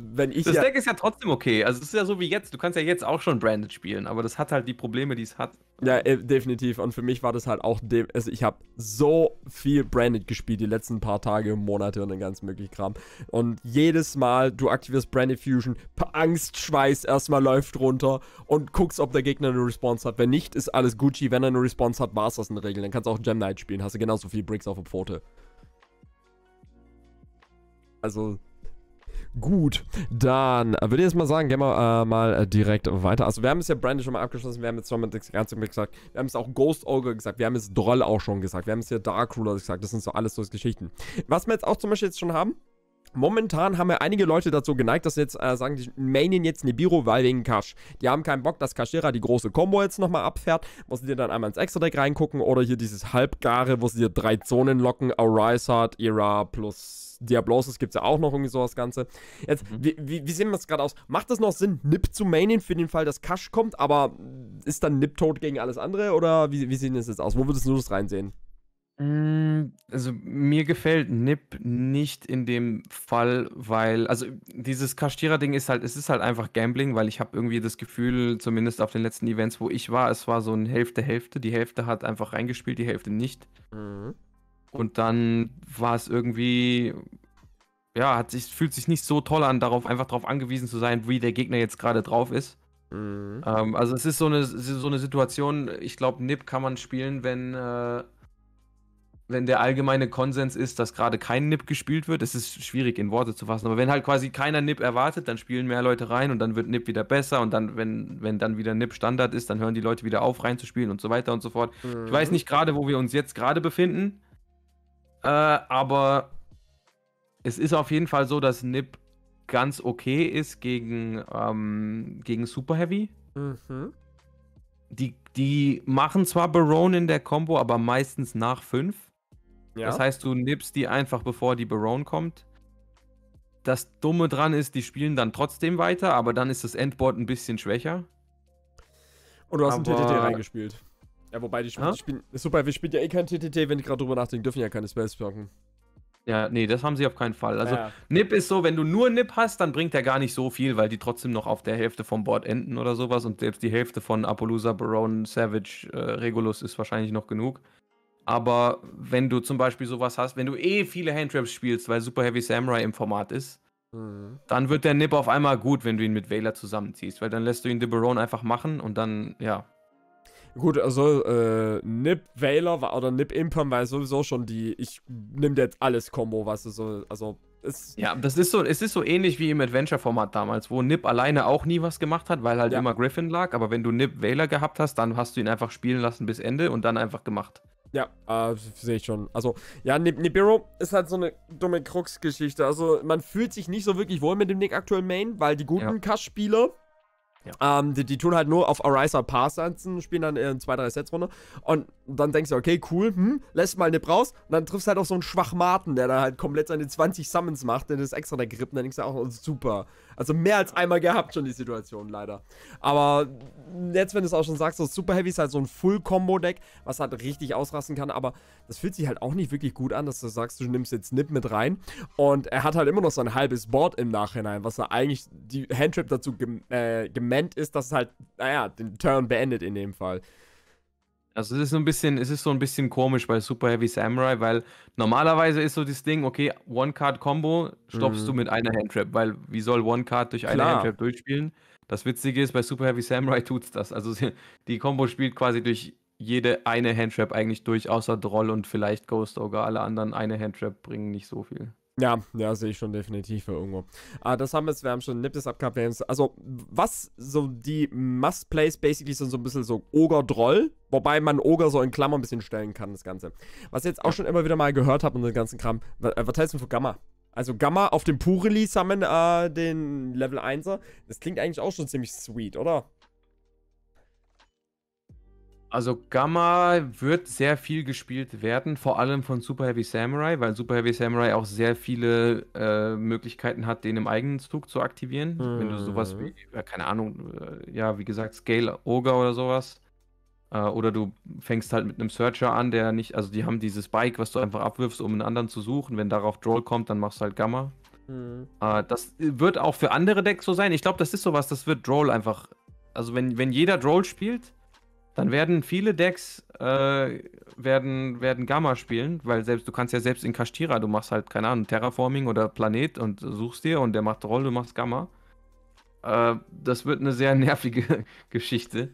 Wenn ich das ja Deck ist ja trotzdem okay. Also es ist ja so wie jetzt. Du kannst ja jetzt auch schon Branded spielen, aber das hat halt die Probleme, die es hat. Ja, äh, definitiv. Und für mich war das halt auch... Also ich habe so viel Branded gespielt die letzten paar Tage, Monate und den ganzen möglichen Kram. Und jedes Mal, du aktivierst Branded Fusion, Angstschweiß erstmal läuft runter und guckst, ob der Gegner eine Response hat. Wenn nicht, ist alles Gucci. Wenn er eine Response hat, war es das in der Regel. Dann kannst du auch Gem Knight spielen. Hast du genauso viel Bricks auf der Pfote. Also... Gut, dann würde ich jetzt mal sagen, gehen wir äh, mal äh, direkt weiter. Also wir haben es ja Branded schon mal abgeschlossen, wir haben jetzt schon mal das ganze gesagt, wir haben es auch Ghost Ogre gesagt, wir haben es Droll auch schon gesagt, wir haben es hier Dark Ruler gesagt, das sind so alles so Geschichten. Was wir jetzt auch zum Beispiel jetzt schon haben, momentan haben wir einige Leute dazu geneigt, dass jetzt äh, sagen, die mainen jetzt Nibiru, weil wegen Kash. Die haben keinen Bock, dass Kashtira die große Combo jetzt nochmal abfährt, wo sie dir dann einmal ins Extra-Deck reingucken oder hier dieses Halbgare, wo sie dir drei Zonen locken, Arise Heart, Era plus... Diablosis gibt es ja auch noch irgendwie so das Ganze. Jetzt, mhm. wie, wie, wie sehen wir das gerade aus? Macht das noch Sinn, Nip zu mainen für den Fall, dass Kash kommt, aber ist dann Nip tot gegen alles andere? Oder wie, wie sehen das jetzt aus? Wo würdest du das reinsehen? Also mir gefällt Nip nicht in dem Fall, weil, also dieses Kashtira-Ding ist halt, es ist halt einfach Gambling, weil ich habe irgendwie das Gefühl, zumindest auf den letzten Events, wo ich war, es war so ein Hälfte-Hälfte. Die Hälfte hat einfach reingespielt, die Hälfte nicht. Mhm. Und dann war es irgendwie, ja, hat sich, fühlt sich nicht so toll an, darauf einfach darauf angewiesen zu sein, wie der Gegner jetzt gerade drauf ist. Mhm. Ähm, also es ist so eine, so eine Situation, ich glaube, Nip kann man spielen, wenn, äh, wenn der allgemeine Konsens ist, dass gerade kein Nip gespielt wird. Es ist schwierig in Worte zu fassen, aber wenn halt quasi keiner Nip erwartet, dann spielen mehr Leute rein und dann wird Nip wieder besser und dann, wenn, wenn dann wieder Nip Standard ist, dann hören die Leute wieder auf, reinzuspielen und so weiter und so fort. Mhm. Ich weiß nicht gerade, wo wir uns jetzt gerade befinden. Äh, aber es ist auf jeden Fall so, dass Nib ganz okay ist gegen, ähm, gegen Super Heavy. Mhm. Die, die machen zwar Baronne in der Combo, aber meistens nach fünf. Ja. Das heißt, du nippst die einfach, bevor die Baronne kommt. Das Dumme dran ist, die spielen dann trotzdem weiter, aber dann ist das Endboard ein bisschen schwächer. Und du hast aber... ein T T T reingespielt. Ja, wobei die spielen, spielen Super, wir spielen ja eh kein T T T, wenn ich gerade drüber nachdenke, dürfen ja keine Spells blocken. Ja, nee, das haben sie auf keinen Fall. Also, ja. Nib ist so, wenn du nur Nib hast, dann bringt er gar nicht so viel, weil die trotzdem noch auf der Hälfte vom Board enden oder sowas. Und selbst die Hälfte von Apollousa, Baronne, Savage, äh, Regulus ist wahrscheinlich noch genug. Aber wenn du zum Beispiel sowas hast, wenn du eh viele Handtraps spielst, weil Super Heavy Samurai im Format ist, mhm. dann wird der Nib auf einmal gut, wenn du ihn mit Wahler zusammenziehst, weil dann lässt du ihn die Baronne einfach machen und dann, ja. Gut, also äh, Nib Wahler oder Nib Impam war sowieso schon die, ich nehme jetzt alles Combo, weißt du, so, also es ja, das ist so, es ist so ähnlich wie im Adventure-Format damals, wo Nib alleine auch nie was gemacht hat, weil halt ja. immer Griffin lag, aber wenn du Nib Wahler gehabt hast, dann hast du ihn einfach spielen lassen bis Ende und dann einfach gemacht. Ja, äh, sehe ich schon. Also, ja, Nib Nibiru ist halt so eine dumme Krux-Geschichte. Also, man fühlt sich nicht so wirklich wohl mit dem Nick aktuell Main, weil die guten ja. Kash-Spieler, ja. ähm, die, die tun halt nur auf Arise Heart Pass und spielen dann in zwei, drei Sets runter. Und dann denkst du, okay, cool, hm, lässt mal Nib raus. Und dann triffst du halt auch so einen Schwachmaten, der dann halt komplett seine zwanzig Summons macht, denn das ist extra der Grip. Und dann denkst du auch, oh, super. Also, mehr als einmal gehabt schon die Situation, leider. Aber jetzt, wenn du es auch schon sagst, so Super Heavy ist halt so ein Full-Combo-Deck, was halt richtig ausrasten kann, aber das fühlt sich halt auch nicht wirklich gut an, dass du sagst, du nimmst jetzt Nib mit rein und er hat halt immer noch so ein halbes Board im Nachhinein, was er eigentlich die Handtrap dazu gem äh, gemeint ist, dass es halt, naja, den Turn beendet in dem Fall. Also es ist so ein bisschen, es ist so ein bisschen komisch bei Super Heavy Samurai, weil normalerweise ist so das Ding, okay, One-Card-Combo stoppst mhm. du mit einer Handtrap, weil wie soll One-Card durch eine Klar. Handtrap durchspielen? Das Witzige ist, bei Super Heavy Samurai tut's das. Also die Combo spielt quasi durch jede eine Handtrap eigentlich durch, außer Droll und vielleicht Ghost Ogre. Alle anderen eine Handtrap bringen nicht so viel. Ja, ja, sehe ich schon definitiv irgendwo. Ah, das haben wir jetzt, wir haben schon Nibdes abgehabt. Also, was so die Must-Plays basically sind so ein bisschen so Ogre-Droll, wobei man Ogre so in Klammern ein bisschen stellen kann, das Ganze. Was ich jetzt auch schon immer wieder mal gehört habe und den ganzen Kram, was heißt denn für Gamma? Also Gamma auf dem Purrely summen äh, den Level Einer. Das klingt eigentlich auch schon ziemlich sweet, oder? Also Gamma wird sehr viel gespielt werden, vor allem von Super Heavy Samurai, weil Super Heavy Samurai auch sehr viele äh, Möglichkeiten hat, den im eigenen Zug zu aktivieren. Mhm. Wenn du sowas wie, äh, keine Ahnung, äh, ja, wie gesagt, Scale Ogre oder sowas. Äh, oder du fängst halt mit einem Searcher an, der nicht, also die haben dieses Bike, was du einfach abwirfst, um einen anderen zu suchen. Wenn darauf Droll kommt, dann machst du halt Gamma. Mhm. Äh, das wird auch für andere Decks so sein. Ich glaube, das ist sowas, das wird Droll einfach, also wenn, wenn jeder Droll spielt, dann werden viele Decks äh, werden, werden Gamma spielen, weil selbst du kannst ja selbst in Kashtira, du machst halt, keine Ahnung, Terraforming oder Planet und suchst dir und der macht Roll, du machst Gamma. Äh, das wird eine sehr nervige Geschichte.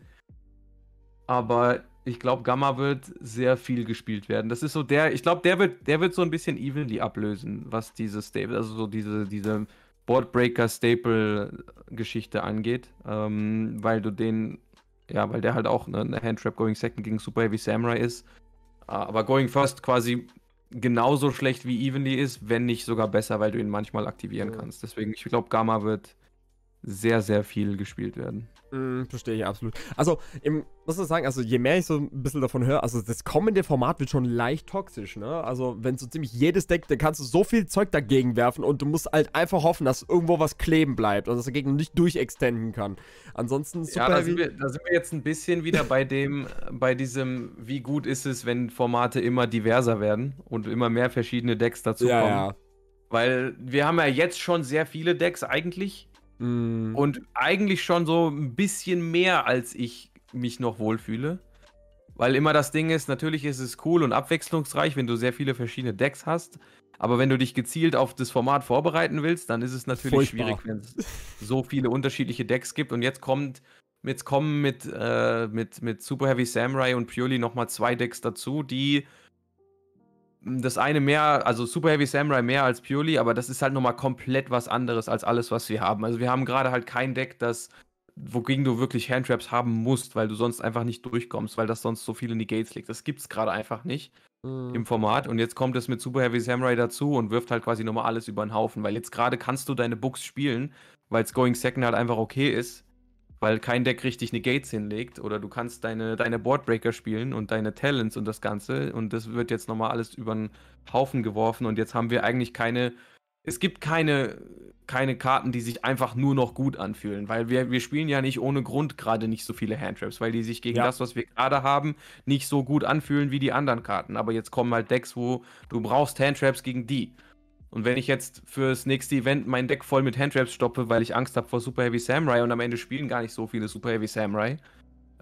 Aber ich glaube, Gamma wird sehr viel gespielt werden. Das ist so der, ich glaube, der wird, der wird so ein bisschen evenly ablösen, was diese Staple, also so diese, diese Boardbreaker-Staple-Geschichte angeht, ähm, weil du den. Ja, weil der halt auch eine Handtrap Going Second gegen Super Heavy Samurai ist. Aber Going First quasi genauso schlecht wie Evenly ist, wenn nicht sogar besser, weil du ihn manchmal aktivieren mhm. kannst. Deswegen, ich glaube, Gamma wird sehr, sehr viel gespielt werden. Mhm, verstehe ich absolut. Also, im, muss ich sagen, also je mehr ich so ein bisschen davon höre, also das kommende Format wird schon leicht toxisch, ne? Also, wenn so ziemlich jedes Deck, dann kannst du so viel Zeug dagegen werfen und du musst halt einfach hoffen, dass irgendwo was kleben bleibt und dass der Gegner nicht durchextenden kann. Ansonsten super. Ja, da sind, wir, da sind wir jetzt ein bisschen wieder bei dem, bei diesem, wie gut ist es, wenn Formate immer diverser werden und immer mehr verschiedene Decks dazu ja, kommen. Ja. Weil wir haben ja jetzt schon sehr viele Decks eigentlich. Und eigentlich schon so ein bisschen mehr, als ich mich noch wohlfühle. Weil immer das Ding ist, natürlich ist es cool und abwechslungsreich, wenn du sehr viele verschiedene Decks hast. Aber wenn du dich gezielt auf das Format vorbereiten willst, dann ist es natürlich Furchtbar. schwierig, wenn es so viele unterschiedliche Decks gibt. Und jetzt, kommt, jetzt kommen mit, äh, mit, mit Super Heavy Samurai und Purrely nochmal zwei Decks dazu, die... Das eine mehr, also Super Heavy Samurai mehr als Purrely, aber das ist halt nochmal komplett was anderes als alles, was wir haben. Also wir haben gerade halt kein Deck, das, wogegen du wirklich Handtraps haben musst, weil du sonst einfach nicht durchkommst, weil das sonst so viele Negates liegt. Das gibt's gerade einfach nicht. mhm. im Format. Und jetzt kommt es mit Super Heavy Samurai dazu und wirft halt quasi nochmal alles über den Haufen. Weil jetzt gerade kannst du deine Books spielen, weil es Going Second halt einfach okay ist. Weil kein Deck richtig eine Gates hinlegt. Oder du kannst deine, deine Boardbreaker spielen und deine Talents und das Ganze. Und das wird jetzt nochmal alles über den Haufen geworfen. Und jetzt haben wir eigentlich keine... Es gibt keine, keine Karten, die sich einfach nur noch gut anfühlen, weil wir, wir spielen ja nicht ohne Grund gerade nicht so viele Handtraps, weil die sich gegen ja. das, was wir gerade haben, nicht so gut anfühlen wie die anderen Karten. Aber jetzt kommen halt Decks, wo du brauchst Handtraps gegen die. Und wenn ich jetzt fürs nächste Event mein Deck voll mit Handtraps stoppe, weil ich Angst habe vor Super Heavy Samurai und am Ende spielen gar nicht so viele Super Heavy Samurai,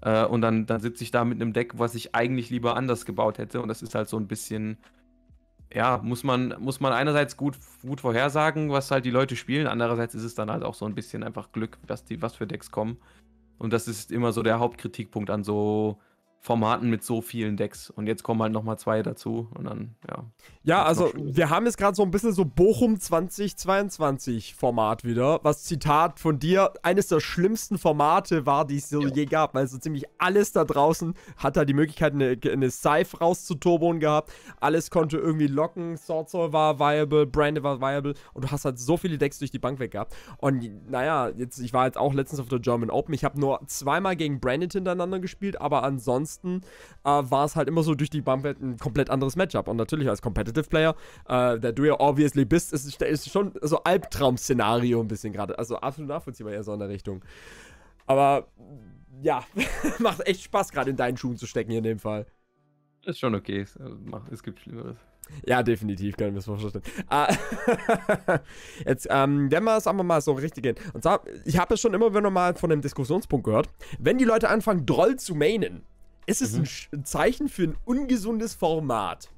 äh, und dann, dann sitze ich da mit einem Deck, was ich eigentlich lieber anders gebaut hätte, und das ist halt so ein bisschen... Ja, muss man, muss man einerseits gut, gut vorhersagen, was halt die Leute spielen, andererseits ist es dann halt auch so ein bisschen einfach Glück, was, die, was für Decks kommen. Und das ist immer so der Hauptkritikpunkt an so Formaten mit so vielen Decks. Und jetzt kommen halt nochmal zwei dazu und dann, ja. Ja, also wir haben jetzt gerade so ein bisschen so Bochum zweitausendzweiundzwanzig Format wieder, was Zitat von dir, eines der schlimmsten Formate war, die es so je gab, weil so ziemlich alles da draußen hat da die Möglichkeit, eine, eine Scythe rauszuturbonen gehabt, alles konnte irgendwie locken, Swordsoul war viable, Branded war viable und du hast halt so viele Decks durch die Bank weg gehabt. Und naja, jetzt, ich war jetzt auch letztens auf der German Open, ich habe nur zweimal gegen Branded hintereinander gespielt, aber ansonsten Äh, war es halt immer so durch die Bank ein komplett anderes Matchup. Und natürlich als Competitive Player, äh, der du ja obviously bist, ist, ist schon so Albtraum-Szenario ein bisschen gerade. Also absolut nachvollziehbar eher so in der Richtung. Aber ja, macht echt Spaß gerade in deinen Schuhen zu stecken hier in dem Fall. Ist schon okay, es, also, es gibt Schlimmeres. Ja, definitiv, können wir es vorstellen. Äh, jetzt, ähm, wenn wir es aber mal so richtig gehen. Und zwar, ich habe es schon immer wieder mal von einem Diskussionspunkt gehört. Wenn die Leute anfangen, Droll zu mainen, ist es mhm. ein Zeichen für ein ungesundes Format.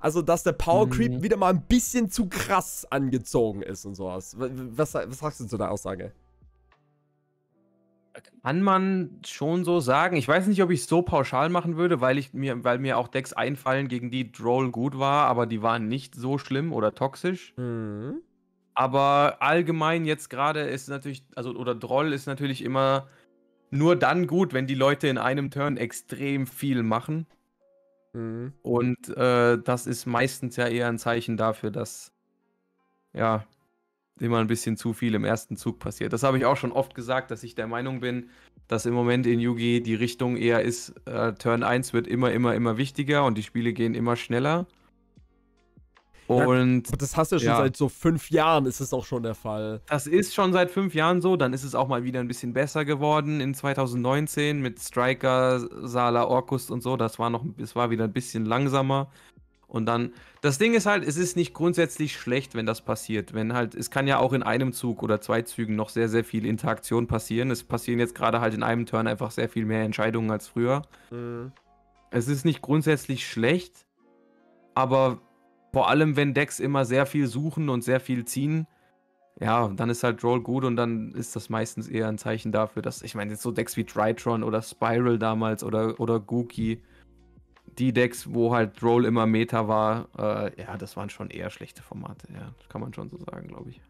Also, dass der Power Creep mhm. wieder mal ein bisschen zu krass angezogen ist und sowas. Was, was sagst du zu der Aussage? Kann man schon so sagen. Ich weiß nicht, ob ich es so pauschal machen würde, weil, ich mir, weil mir auch Decks einfallen, gegen die Droll gut war, aber die waren nicht so schlimm oder toxisch. Mhm. Aber allgemein jetzt gerade ist natürlich, also, oder Droll ist natürlich immer... Nur dann gut, wenn die Leute in einem Turn extrem viel machen. Mhm. Und äh, das ist meistens ja eher ein Zeichen dafür, dass ja immer ein bisschen zu viel im ersten Zug passiert. Das habe ich auch schon oft gesagt, dass ich der Meinung bin, dass im Moment in Yu-Gi-Oh! Die Richtung eher ist, äh, Turn eins wird immer, immer, immer wichtiger und die Spiele gehen immer schneller. Und ja, das hast du ja schon ja. seit so fünf Jahren, ist es auch schon der Fall. Das ist schon seit fünf Jahren so, dann ist es auch mal wieder ein bisschen besser geworden in zweitausendneunzehn mit Striker, Sala, Orkus und so. Das war noch, es war wieder ein bisschen langsamer. Und dann, das Ding ist halt, es ist nicht grundsätzlich schlecht, wenn das passiert. Wenn halt, es kann ja auch in einem Zug oder zwei Zügen noch sehr, sehr viel Interaktion passieren. Es passieren jetzt gerade halt in einem Turn einfach sehr viel mehr Entscheidungen als früher. Mhm. Es ist nicht grundsätzlich schlecht, aber... Vor allem, wenn Decks immer sehr viel suchen und sehr viel ziehen, ja, dann ist halt Droll gut und dann ist das meistens eher ein Zeichen dafür, dass, ich meine, jetzt so Decks wie Tritron oder Spiral damals oder, oder Gookie, die Decks, wo halt Droll immer Meta war, äh, ja, das waren schon eher schlechte Formate, ja, das kann man schon so sagen, glaube ich.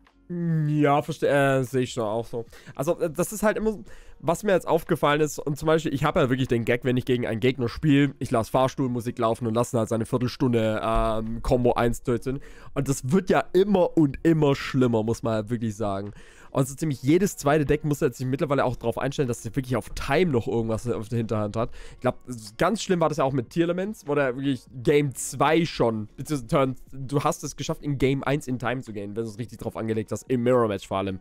Ja, verstehe, äh, sehe ich schon auch so. Also, das ist halt immer, was mir jetzt aufgefallen ist, und zum Beispiel, ich habe ja wirklich den Gag, wenn ich gegen einen Gegner spiele, ich lasse Fahrstuhlmusik laufen und lasse halt seine Viertelstunde ähm, Combo eins töten. Und das wird ja immer und immer schlimmer, muss man halt wirklich sagen. Und so ziemlich jedes zweite Deck muss jetzt sich mittlerweile auch darauf einstellen, dass es wirklich auf Time noch irgendwas auf der Hinterhand hat. Ich glaube, ganz schlimm war das ja auch mit Tier Elements, wo da wirklich Game zwei schon, beziehungsweise Turn, du hast es geschafft, in Game eins in Time zu gehen, wenn du es richtig drauf angelegt hast, im Mirror Match vor allem.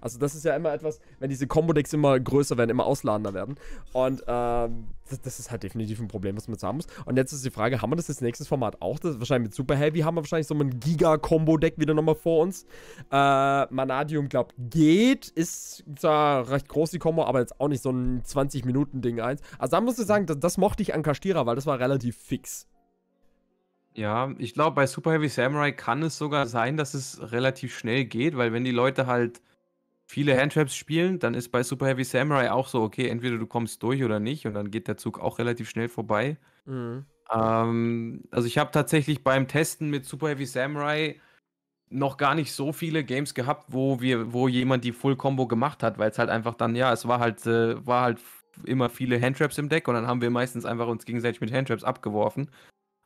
Also das ist ja immer etwas, wenn diese Combo-Decks immer größer werden, immer ausladender werden. Und ähm, das, das ist halt definitiv ein Problem, was man jetzt haben muss. Und jetzt ist die Frage, haben wir das jetzt nächstes Format auch? Das wahrscheinlich mit Super Heavy haben wir wahrscheinlich so ein Giga-Combo-Deck wieder nochmal vor uns. Äh, Mannadium, glaub, geht. Ist zwar recht groß die Combo, aber jetzt auch nicht so ein zwanzig-Minuten-Ding eins. Also da musst du sagen, das, das mochte ich an Kashtira, weil das war relativ fix. Ja, ich glaube, bei Super Heavy Samurai kann es sogar sein, dass es relativ schnell geht, weil wenn die Leute halt viele Handtraps spielen, dann ist bei Super Heavy Samurai auch so, okay, entweder du kommst durch oder nicht und dann geht der Zug auch relativ schnell vorbei. Mhm. Ähm, also ich habe tatsächlich beim Testen mit Super Heavy Samurai noch gar nicht so viele Games gehabt, wo wir, wo jemand die Full-Combo gemacht hat, weil es halt einfach dann, ja, es war halt, äh, war halt immer viele Handtraps im Deck und dann haben wir meistens einfach uns gegenseitig mit Handtraps abgeworfen.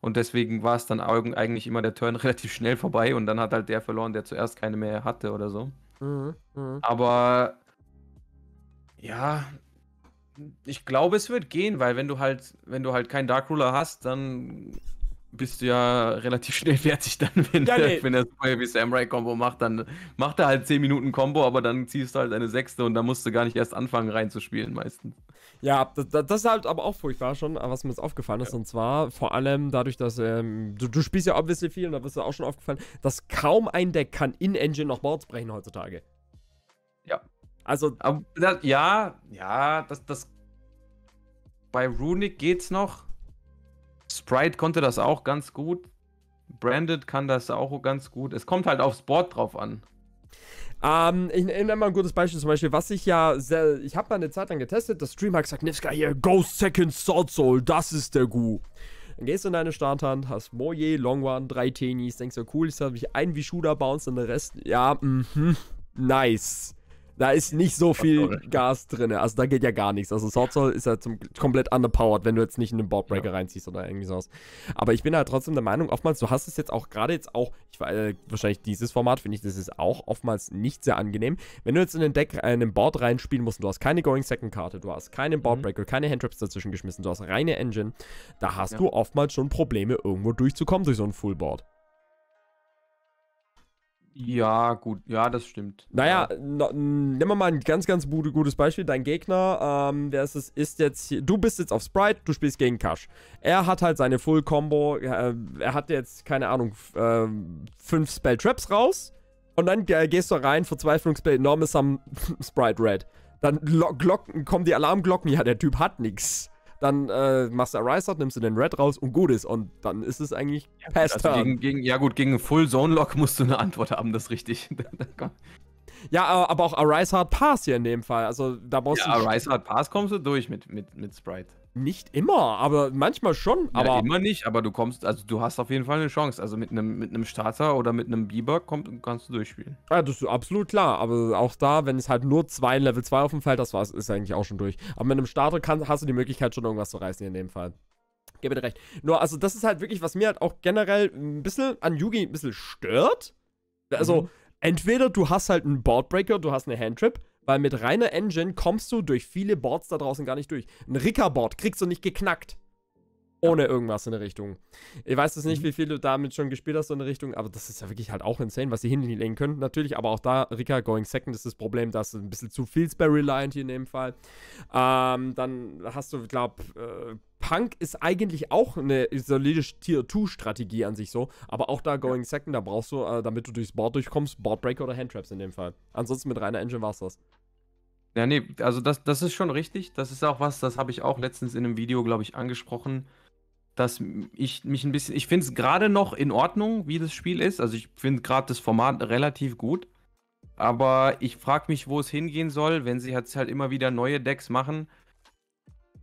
Und deswegen war es dann eigentlich immer der Turn relativ schnell vorbei und dann hat halt der verloren, der zuerst keine mehr hatte oder so. Mhm, mh. Aber ja, ich glaube, es wird gehen, weil wenn du halt, wenn du halt keinen Dark Ruler hast, dann bist du ja relativ schnell fertig dann, wenn ja, nee. der Super Heavy Samurai Combo macht, dann macht er halt zehn Minuten Combo, aber dann ziehst du halt eine sechste und dann musst du gar nicht erst anfangen reinzuspielen meistens. Ja, das, das ist halt aber auch furchtbar schon, was mir jetzt aufgefallen ist, ja. und zwar vor allem dadurch, dass ähm, du, du spielst ja obviously viel und da bist du auch schon aufgefallen, dass kaum ein Deck kann in-Engine noch Boards brechen heutzutage. Ja. Also, aber, ja, ja, das, das bei Runick geht's noch. Sprite konnte das auch ganz gut. Branded kann das auch ganz gut. Es kommt halt aufs Board drauf an. Ähm, ich nenne mal ein gutes Beispiel. Zum Beispiel, was ich ja sehr, ich habe mal eine Zeit lang getestet. Das Stream hat gesagt, Nivska hier, Ghost Second Swordsoul, das ist der Gu. Dann gehst du in deine Starthand, hast Moje, Long One, drei Tenis, denkst du, cool, ich habe mich ein wie Shooter bounce und der Rest, ja, mhm, nice. Da ist nicht so viel Gas drin. Also da geht ja gar nichts. Also Swordsoul ist ja halt komplett underpowered, wenn du jetzt nicht in den Boardbreaker ja. reinziehst oder irgendwie sowas. Aber ich bin halt trotzdem der Meinung, oftmals, du hast es jetzt auch, gerade jetzt auch, ich weiß, wahrscheinlich dieses Format, finde ich, das ist auch oftmals nicht sehr angenehm. Wenn du jetzt in den Deck, äh, in den Board reinspielen musst und du hast keine Going-Second-Karte, du hast keinen Boardbreaker, mhm. keine Handtraps dazwischen geschmissen, du hast reine Engine, da hast ja. du oftmals schon Probleme, irgendwo durchzukommen durch so ein Fullboard. Ja, gut, ja, das stimmt. Naja, ja. na, nehmen wir mal ein ganz, ganz gutes Beispiel. Dein Gegner, ähm, wer ist es, ist jetzt hier, du bist jetzt auf Sprite, du spielst gegen Kash. Er hat halt seine Full-Combo, äh, er hat jetzt, keine Ahnung, äh, fünf Spell-Traps raus und dann äh, gehst du rein, Verzweiflungsspell, enormes Sum, Sprite Red. Dann Glocken, kommen die Alarmglocken, ja, der Typ hat nichts. Dann äh, machst du Arise Heart, nimmst du den Red raus und gut ist. Und dann ist es eigentlich ja, fast also gegen, gegen, ja gut, gegen Full-Zone-Lock musst du eine Antwort haben, das ist richtig. Ja, aber auch Arise Heart Pass hier in dem Fall. Also da brauchst ja, du Arise Heart Pass kommst du durch mit, mit, mit Sprite. Nicht immer, aber manchmal schon. Ja, aber immer nicht, aber du kommst, also du hast auf jeden Fall eine Chance. Also mit einem mit einem Starter oder mit einem Biber komm, kannst du durchspielen. Ja, das ist absolut klar. Aber auch da, wenn es halt nur zwei Level zwei auf dem Feld, das war's, ist eigentlich auch schon durch. Aber mit einem Starter kann, hast du die Möglichkeit, schon irgendwas zu reißen in dem Fall. Gebe dir recht. Nur, also das ist halt wirklich, was mir halt auch generell ein bisschen an Yugi ein bisschen stört. Also, mhm. entweder du hast halt einen Boardbreaker, du hast eine Handtrap. Weil mit reiner Engine kommst du durch viele Boards da draußen gar nicht durch. Ein Ricker-Board kriegst du nicht geknackt. Ohne irgendwas in der Richtung. Ich weiß jetzt nicht, wie viel du damit schon gespielt hast in der Richtung, aber das ist ja wirklich halt auch insane, was sie hinlegen können. Natürlich, aber auch da, Ricker going second ist das Problem, dass ein bisschen zu viel Spell-Reliant hier in dem Fall. Ähm, dann hast du, glaub, äh, Punk ist eigentlich auch eine solide Tier zwei Strategie an sich so, aber auch da going second, da brauchst du, äh, damit du durchs Board durchkommst, Boardbreaker oder Handtraps in dem Fall. Ansonsten mit reiner Engine war's das. Ja, nee, also das, das ist schon richtig. Das ist auch was, das habe ich auch letztens in einem Video, glaube ich, angesprochen, dass ich mich ein bisschen, ich finde es gerade noch in Ordnung, wie das Spiel ist. Also ich finde gerade das Format relativ gut. Aber ich frage mich, wo es hingehen soll, wenn sie jetzt halt immer wieder neue Decks machen.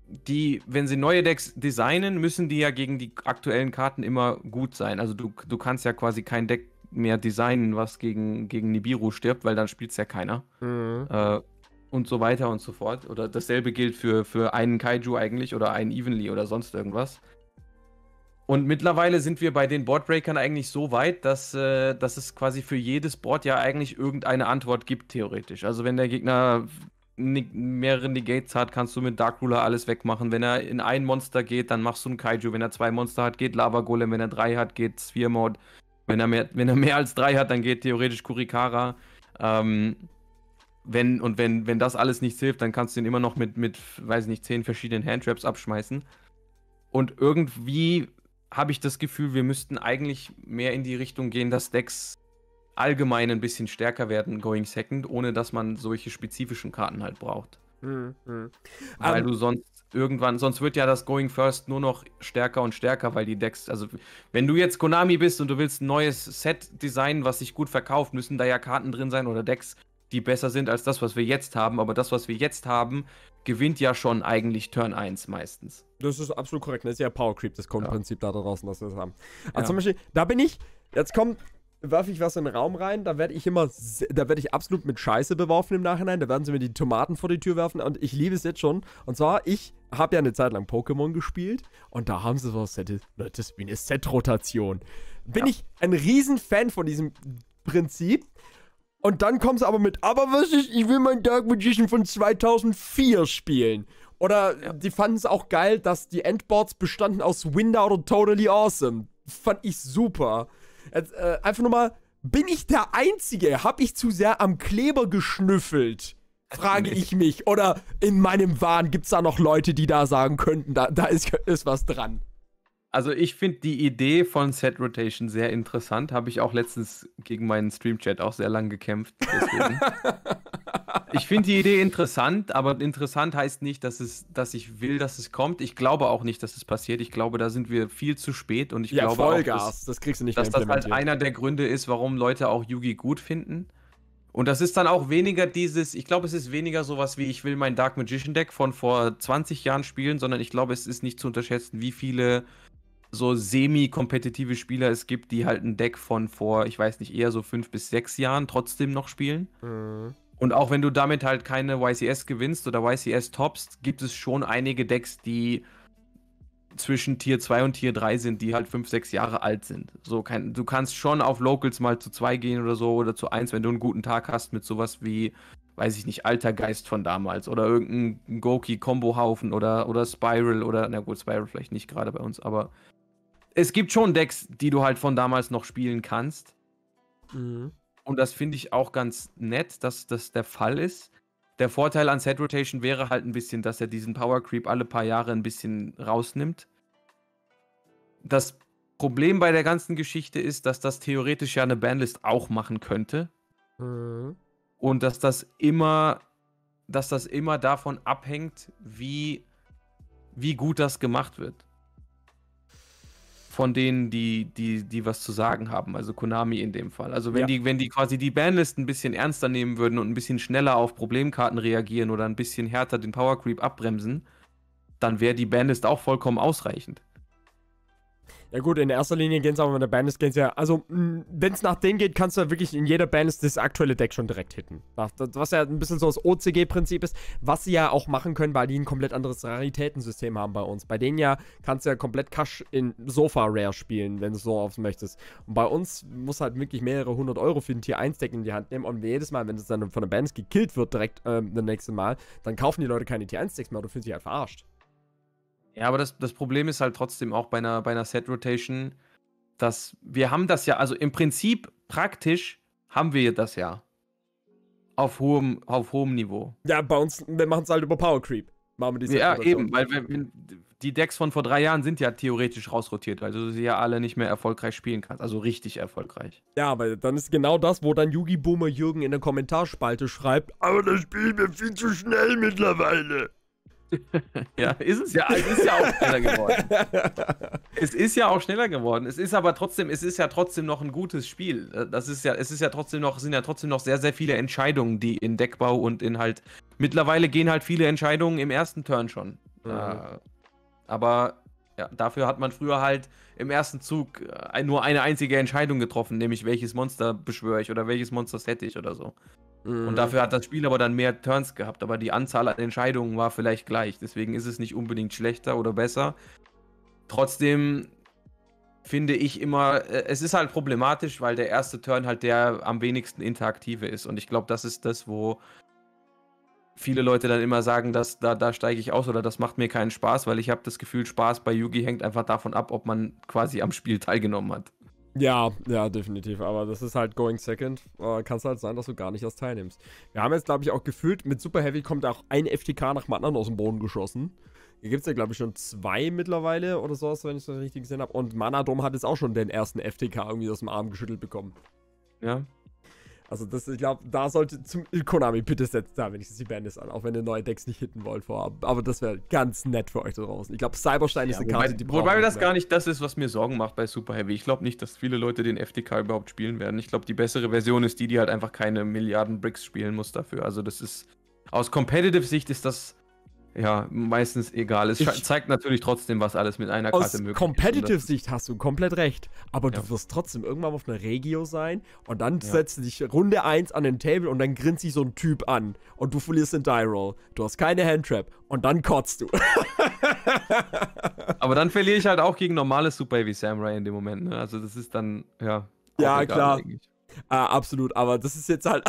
Die, wenn sie neue Decks designen, müssen die ja gegen die aktuellen Karten immer gut sein. Also du, du kannst ja quasi kein Deck mehr designen, was gegen, gegen Nibiru stirbt, weil dann spielt es ja keiner. Mhm. Äh, und so weiter und so fort. Oder dasselbe gilt für, für einen Kaiju eigentlich oder einen Evenly oder sonst irgendwas. Und mittlerweile sind wir bei den Boardbreakern eigentlich so weit, dass, äh, dass es quasi für jedes Board ja eigentlich irgendeine Antwort gibt, theoretisch. Also wenn der Gegner mehrere Negates hat, kannst du mit Dark Ruler alles wegmachen. Wenn er in ein Monster geht, dann machst du einen Kaiju. Wenn er zwei Monster hat, geht Lava Golem. Wenn er drei hat, geht Sphere Mode. Wenn er mehr, wenn er mehr als drei hat, dann geht theoretisch Kurikara. Ähm... Wenn, und wenn, wenn das alles nichts hilft, dann kannst du ihn immer noch mit, mit weiß nicht, zehn verschiedenen Handtraps abschmeißen. Und irgendwie habe ich das Gefühl, wir müssten eigentlich mehr in die Richtung gehen, dass Decks allgemein ein bisschen stärker werden, going second, ohne dass man solche spezifischen Karten halt braucht. Mhm. Mhm. Weil um, du sonst irgendwann, sonst wird ja das going first nur noch stärker und stärker, weil die Decks, also wenn du jetzt Konami bist und du willst ein neues Set designen, was sich gut verkauft, müssen da ja Karten drin sein oder Decks, die besser sind als das, was wir jetzt haben. Aber das, was wir jetzt haben, gewinnt ja schon eigentlich Turn eins meistens. Das ist absolut korrekt. Das ist ja Power Creep, das Grundprinzip ja. da draußen, dass wir das haben. Also ja. zum Beispiel, da bin ich, jetzt kommt, werfe ich was in den Raum rein, da werde ich immer, da werde ich absolut mit Scheiße beworfen im Nachhinein, da werden sie mir die Tomaten vor die Tür werfen und ich liebe es jetzt schon. Und zwar, ich habe ja eine Zeit lang Pokémon gespielt und da haben sie so das wie eine Set-Rotation. Bin ja. ich ein Riesenfan von diesem Prinzip. Und dann kommt es aber mit, aber was ist, ich will meinen Dark Magician von zweitausendvier spielen. Oder ja. die fanden es auch geil, dass die Endboards bestanden aus Windout und Totally Awesome. Fand ich super. Jetzt, äh, einfach nur mal, bin ich der Einzige? Hab ich zu sehr am Kleber geschnüffelt? Frage ich mich. Oder in meinem Wahn gibt es da noch Leute, die da sagen könnten, da, da ist, ist was dran. Also ich finde die Idee von Set Rotation sehr interessant. Habe ich auch letztens gegen meinen Stream-Chat auch sehr lang gekämpft. Deswegen. Ich finde die Idee interessant, aber interessant heißt nicht, dass, es, dass ich will, dass es kommt. Ich glaube auch nicht, dass es passiert. Ich glaube, da sind wir viel zu spät. Und ich ja, glaube Vollgas. Auch, dass, das kriegst du nicht dass das halt einer der Gründe ist, warum Leute auch Yu-Gi gut finden. Und das ist dann auch weniger dieses, ich glaube, es ist weniger sowas wie, ich will mein Dark Magician Deck von vor zwanzig Jahren spielen, sondern ich glaube, es ist nicht zu unterschätzen, wie viele so semi-kompetitive Spieler es gibt, die halt ein Deck von vor, ich weiß nicht, eher so fünf bis sechs Jahren trotzdem noch spielen. Mhm. Und auch wenn du damit halt keine Y C S gewinnst oder Y C S toppst, gibt es schon einige Decks, die zwischen Tier zwei und Tier drei sind, die halt fünf, sechs Jahre alt sind. So kein, du kannst schon auf Locals mal zu zwei gehen oder so oder zu eins, wenn du einen guten Tag hast mit sowas wie, weiß ich nicht, Alter Geist von damals oder irgendein Goki-Kombo-Haufen oder, oder Spiral oder, na gut, Spiral vielleicht nicht gerade bei uns, aber es gibt schon Decks, die du halt von damals noch spielen kannst. Mhm. Und das finde ich auch ganz nett, dass das der Fall ist. Der Vorteil an Set Rotation wäre halt ein bisschen, dass er diesen Power Creep alle paar Jahre ein bisschen rausnimmt. Das Problem bei der ganzen Geschichte ist, dass das theoretisch ja eine Banlist auch machen könnte. Mhm. Und dass das immer, dass das immer davon abhängt, wie, wie gut das gemacht wird. Von denen, die, die, die was zu sagen haben, also Konami in dem Fall. Also wenn ja. die, wenn die quasi die Banlist ein bisschen ernster nehmen würden und ein bisschen schneller auf Problemkarten reagieren oder ein bisschen härter den Power Creep abbremsen, dann wäre die Banlist auch vollkommen ausreichend. Ja gut, in erster Linie gehen es aber mit der Banlist, gehen es ja, also wenn es nach denen geht, kannst du ja wirklich in jeder Banlist das aktuelle Deck schon direkt hitten. Was ja ein bisschen so das O C G-Prinzip ist, was sie ja auch machen können, weil die ein komplett anderes Raritätensystem haben bei uns. Bei denen ja kannst du ja komplett Cash in Sofa-Rare spielen, wenn du so aufs möchtest. Und bei uns musst du halt wirklich mehrere hundert Euro für ein Tier eins Deck in die Hand nehmen und jedes Mal, wenn es dann von der Banlist gekillt wird direkt ähm, das nächste Mal, dann kaufen die Leute keine Tier eins Decks mehr, du fühlst dich halt verarscht. Ja, aber das, das Problem ist halt trotzdem auch bei einer, bei einer Set-Rotation, dass wir haben das ja, also im Prinzip praktisch haben wir das ja auf hohem, auf hohem Niveau. Ja, bei uns, wir machen es halt über Power Creep. Machen wir die Set-Rotation. Ja, eben, weil wir, die Decks von vor drei Jahren sind ja theoretisch rausrotiert, weil du sie ja alle nicht mehr erfolgreich spielen kannst, also richtig erfolgreich. Ja, weil dann ist genau das, wo dann Yugi-Boomer Jürgen in der Kommentarspalte schreibt, aber das spielen wir viel zu schnell mittlerweile. Ja, ist es ja. Es ist ja auch schneller geworden. Es ist ja auch schneller geworden. Es ist aber trotzdem, es ist ja trotzdem noch ein gutes Spiel. Das ist ja, es ist ja trotzdem noch, sind ja trotzdem noch sehr, sehr viele Entscheidungen, die in Deckbau und in halt. Mittlerweile gehen halt viele Entscheidungen im ersten Turn schon. Mhm. Äh, aber ja, dafür hat man früher halt im ersten Zug nur eine einzige Entscheidung getroffen, nämlich welches Monster beschwöre ich oder welches Monster hätte ich oder so. Und dafür hat das Spiel aber dann mehr Turns gehabt, aber die Anzahl an Entscheidungen war vielleicht gleich, deswegen ist es nicht unbedingt schlechter oder besser. Trotzdem finde ich immer, es ist halt problematisch, weil der erste Turn halt der am wenigsten interaktive ist und ich glaube, das ist das, wo viele Leute dann immer sagen, dass da, da steige ich aus oder das macht mir keinen Spaß, weil ich habe das Gefühl, Spaß bei Yu-Gi hängt einfach davon ab, ob man quasi am Spiel teilgenommen hat. Ja, ja, definitiv, aber das ist halt going second, äh, kann es halt sein, dass du gar nicht erst teilnimmst. Wir haben jetzt, glaube ich, auch gefühlt, mit Super Heavy kommt auch ein F T K nach dem anderen aus dem Boden geschossen. Hier gibt es ja, glaube ich, schon zwei mittlerweile oder sowas, wenn ich das richtig gesehen habe. Und Mannadium hat jetzt auch schon den ersten F T K irgendwie aus dem Arm geschüttelt bekommen. Ja. Also das, ich glaube, da sollte zum Konami bitte setzt da, wenn ich das die Bandes an, auch wenn ihr neue Decks nicht hitten wollt vorab. Aber das wäre ganz nett für euch da draußen. Ich glaube, Cyberstein ja, ist eine wobei, Karte, die brauchen. Wobei das gar nicht das ist, was mir Sorgen macht bei Super Heavy. Ich glaube nicht, dass viele Leute den F T K überhaupt spielen werden. Ich glaube, die bessere Version ist die, die halt einfach keine Milliarden Bricks spielen muss dafür. Also das ist, aus Competitive-Sicht ist das ja, meistens egal. Es ich zeigt natürlich trotzdem, was alles mit einer Karte möglich ist. Aus Competitive-Sicht hast du komplett recht. Aber ja, du wirst trotzdem irgendwann auf einer Regio sein und dann ja, setzt dich Runde eins an den Table und dann grinst sich so ein Typ an und du verlierst den Die-Roll. Du hast keine Handtrap und dann kotzt du. Aber dann verliere ich halt auch gegen normales Super Heavy Samurai in dem Moment. Ne? Also das ist dann, ja, ja, egal, klar. Eigentlich. Ah, absolut, aber das ist jetzt halt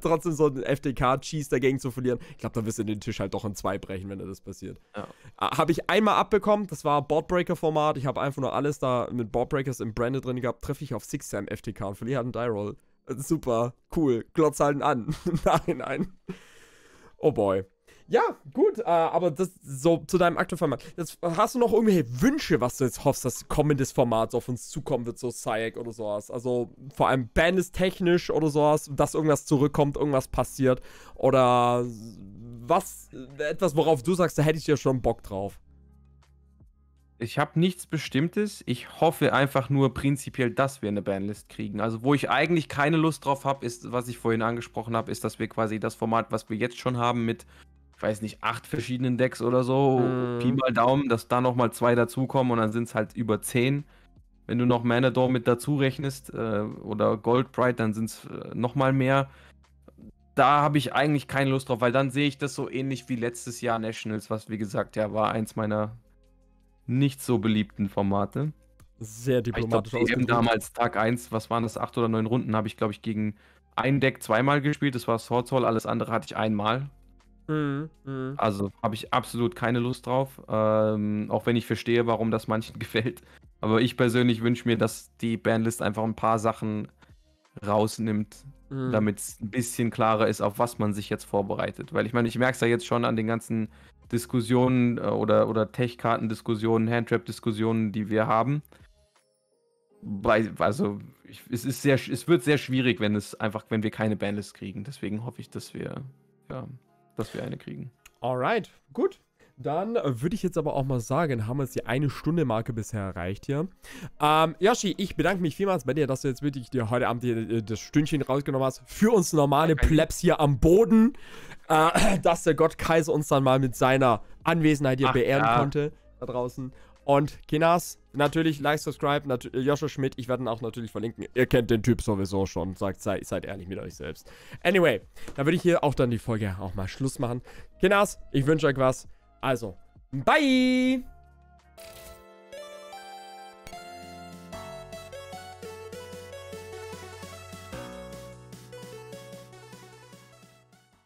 trotzdem so ein F D K-Cheese dagegen zu verlieren. Ich glaube, da wirst du den Tisch halt doch in zwei brechen, wenn dir das passiert. Ja. Ah, habe ich einmal abbekommen, das war Boardbreaker-Format. Ich habe einfach nur alles da mit Boardbreakers im Branded drin gehabt. Treffe ich auf sechs Sam F D K und verliere halt einen Die-Roll. Super, cool, glotz halt an. Nein, nein. Oh boy. Ja, gut, äh, aber das so zu deinem aktuellen Format. Jetzt, hast du noch irgendwelche Wünsche, was du jetzt hoffst, dass kommendes Format so auf uns zukommen wird, so Psych oder sowas? Also vor allem Bandis-technisch oder sowas, dass irgendwas zurückkommt, irgendwas passiert. Oder was, etwas, worauf du sagst, da hätte ich ja schon Bock drauf. Ich habe nichts Bestimmtes. Ich hoffe einfach nur prinzipiell, dass wir eine Banlist kriegen. Also wo ich eigentlich keine Lust drauf habe, ist, was ich vorhin angesprochen habe, ist, dass wir quasi das Format, was wir jetzt schon haben mit, ich weiß nicht, acht verschiedenen Decks oder so, mm. Pi mal Daumen, dass da nochmal zwei dazukommen und dann sind es halt über zehn. Wenn du noch Mannadium mit dazu rechnest äh, oder Gold Pride, dann sind es äh, nochmal mehr. Da habe ich eigentlich keine Lust drauf, weil dann sehe ich das so ähnlich wie letztes Jahr Nationals, was wie gesagt ja war eins meiner nicht so beliebten Formate. Sehr diplomatisch ausgedrückt. Ich glaube, damals Tag eins, was waren das, acht oder neun Runden, habe ich glaube ich gegen ein Deck zweimal gespielt, das war Swordsoul, alles andere hatte ich einmal. Mm, mm. Also habe ich absolut keine Lust drauf, ähm, auch wenn ich verstehe, warum das manchen gefällt. Aber ich persönlich wünsche mir, dass die Banlist einfach ein paar Sachen rausnimmt, mm. damit es ein bisschen klarer ist, auf was man sich jetzt vorbereitet. Weil ich meine, ich merke es ja jetzt schon an den ganzen Diskussionen oder, oder Tech-Karten-Diskussionen, Handtrap-Diskussionen, die wir haben. Bei, also ich, es, ist sehr, es wird sehr schwierig, wenn, es einfach, wenn wir keine Banlist kriegen. Deswegen hoffe ich, dass wir... Ja, dass wir eine kriegen. Alright, gut. Dann äh, würde ich jetzt aber auch mal sagen, haben wir jetzt die eine Stunde Marke bisher erreicht hier. Ähm, Yoshi, ich bedanke mich vielmals bei dir, dass du jetzt wirklich dir heute Abend die, das Stündchen rausgenommen hast. Für uns normale Plebs hier am Boden. Äh, dass der Gottkaiser uns dann mal mit seiner Anwesenheit hier Ach, beehren ja. konnte. Da draußen. Und Kinas, natürlich like, subscribe, nat Joshua Schmidt, ich werde ihn auch natürlich verlinken. Ihr kennt den Typ sowieso schon, sagt, sei, seid ehrlich mit euch selbst. Anyway, dann würde ich hier auch dann die Folge auch mal Schluss machen. Kinas, ich wünsche euch was. Also, bye!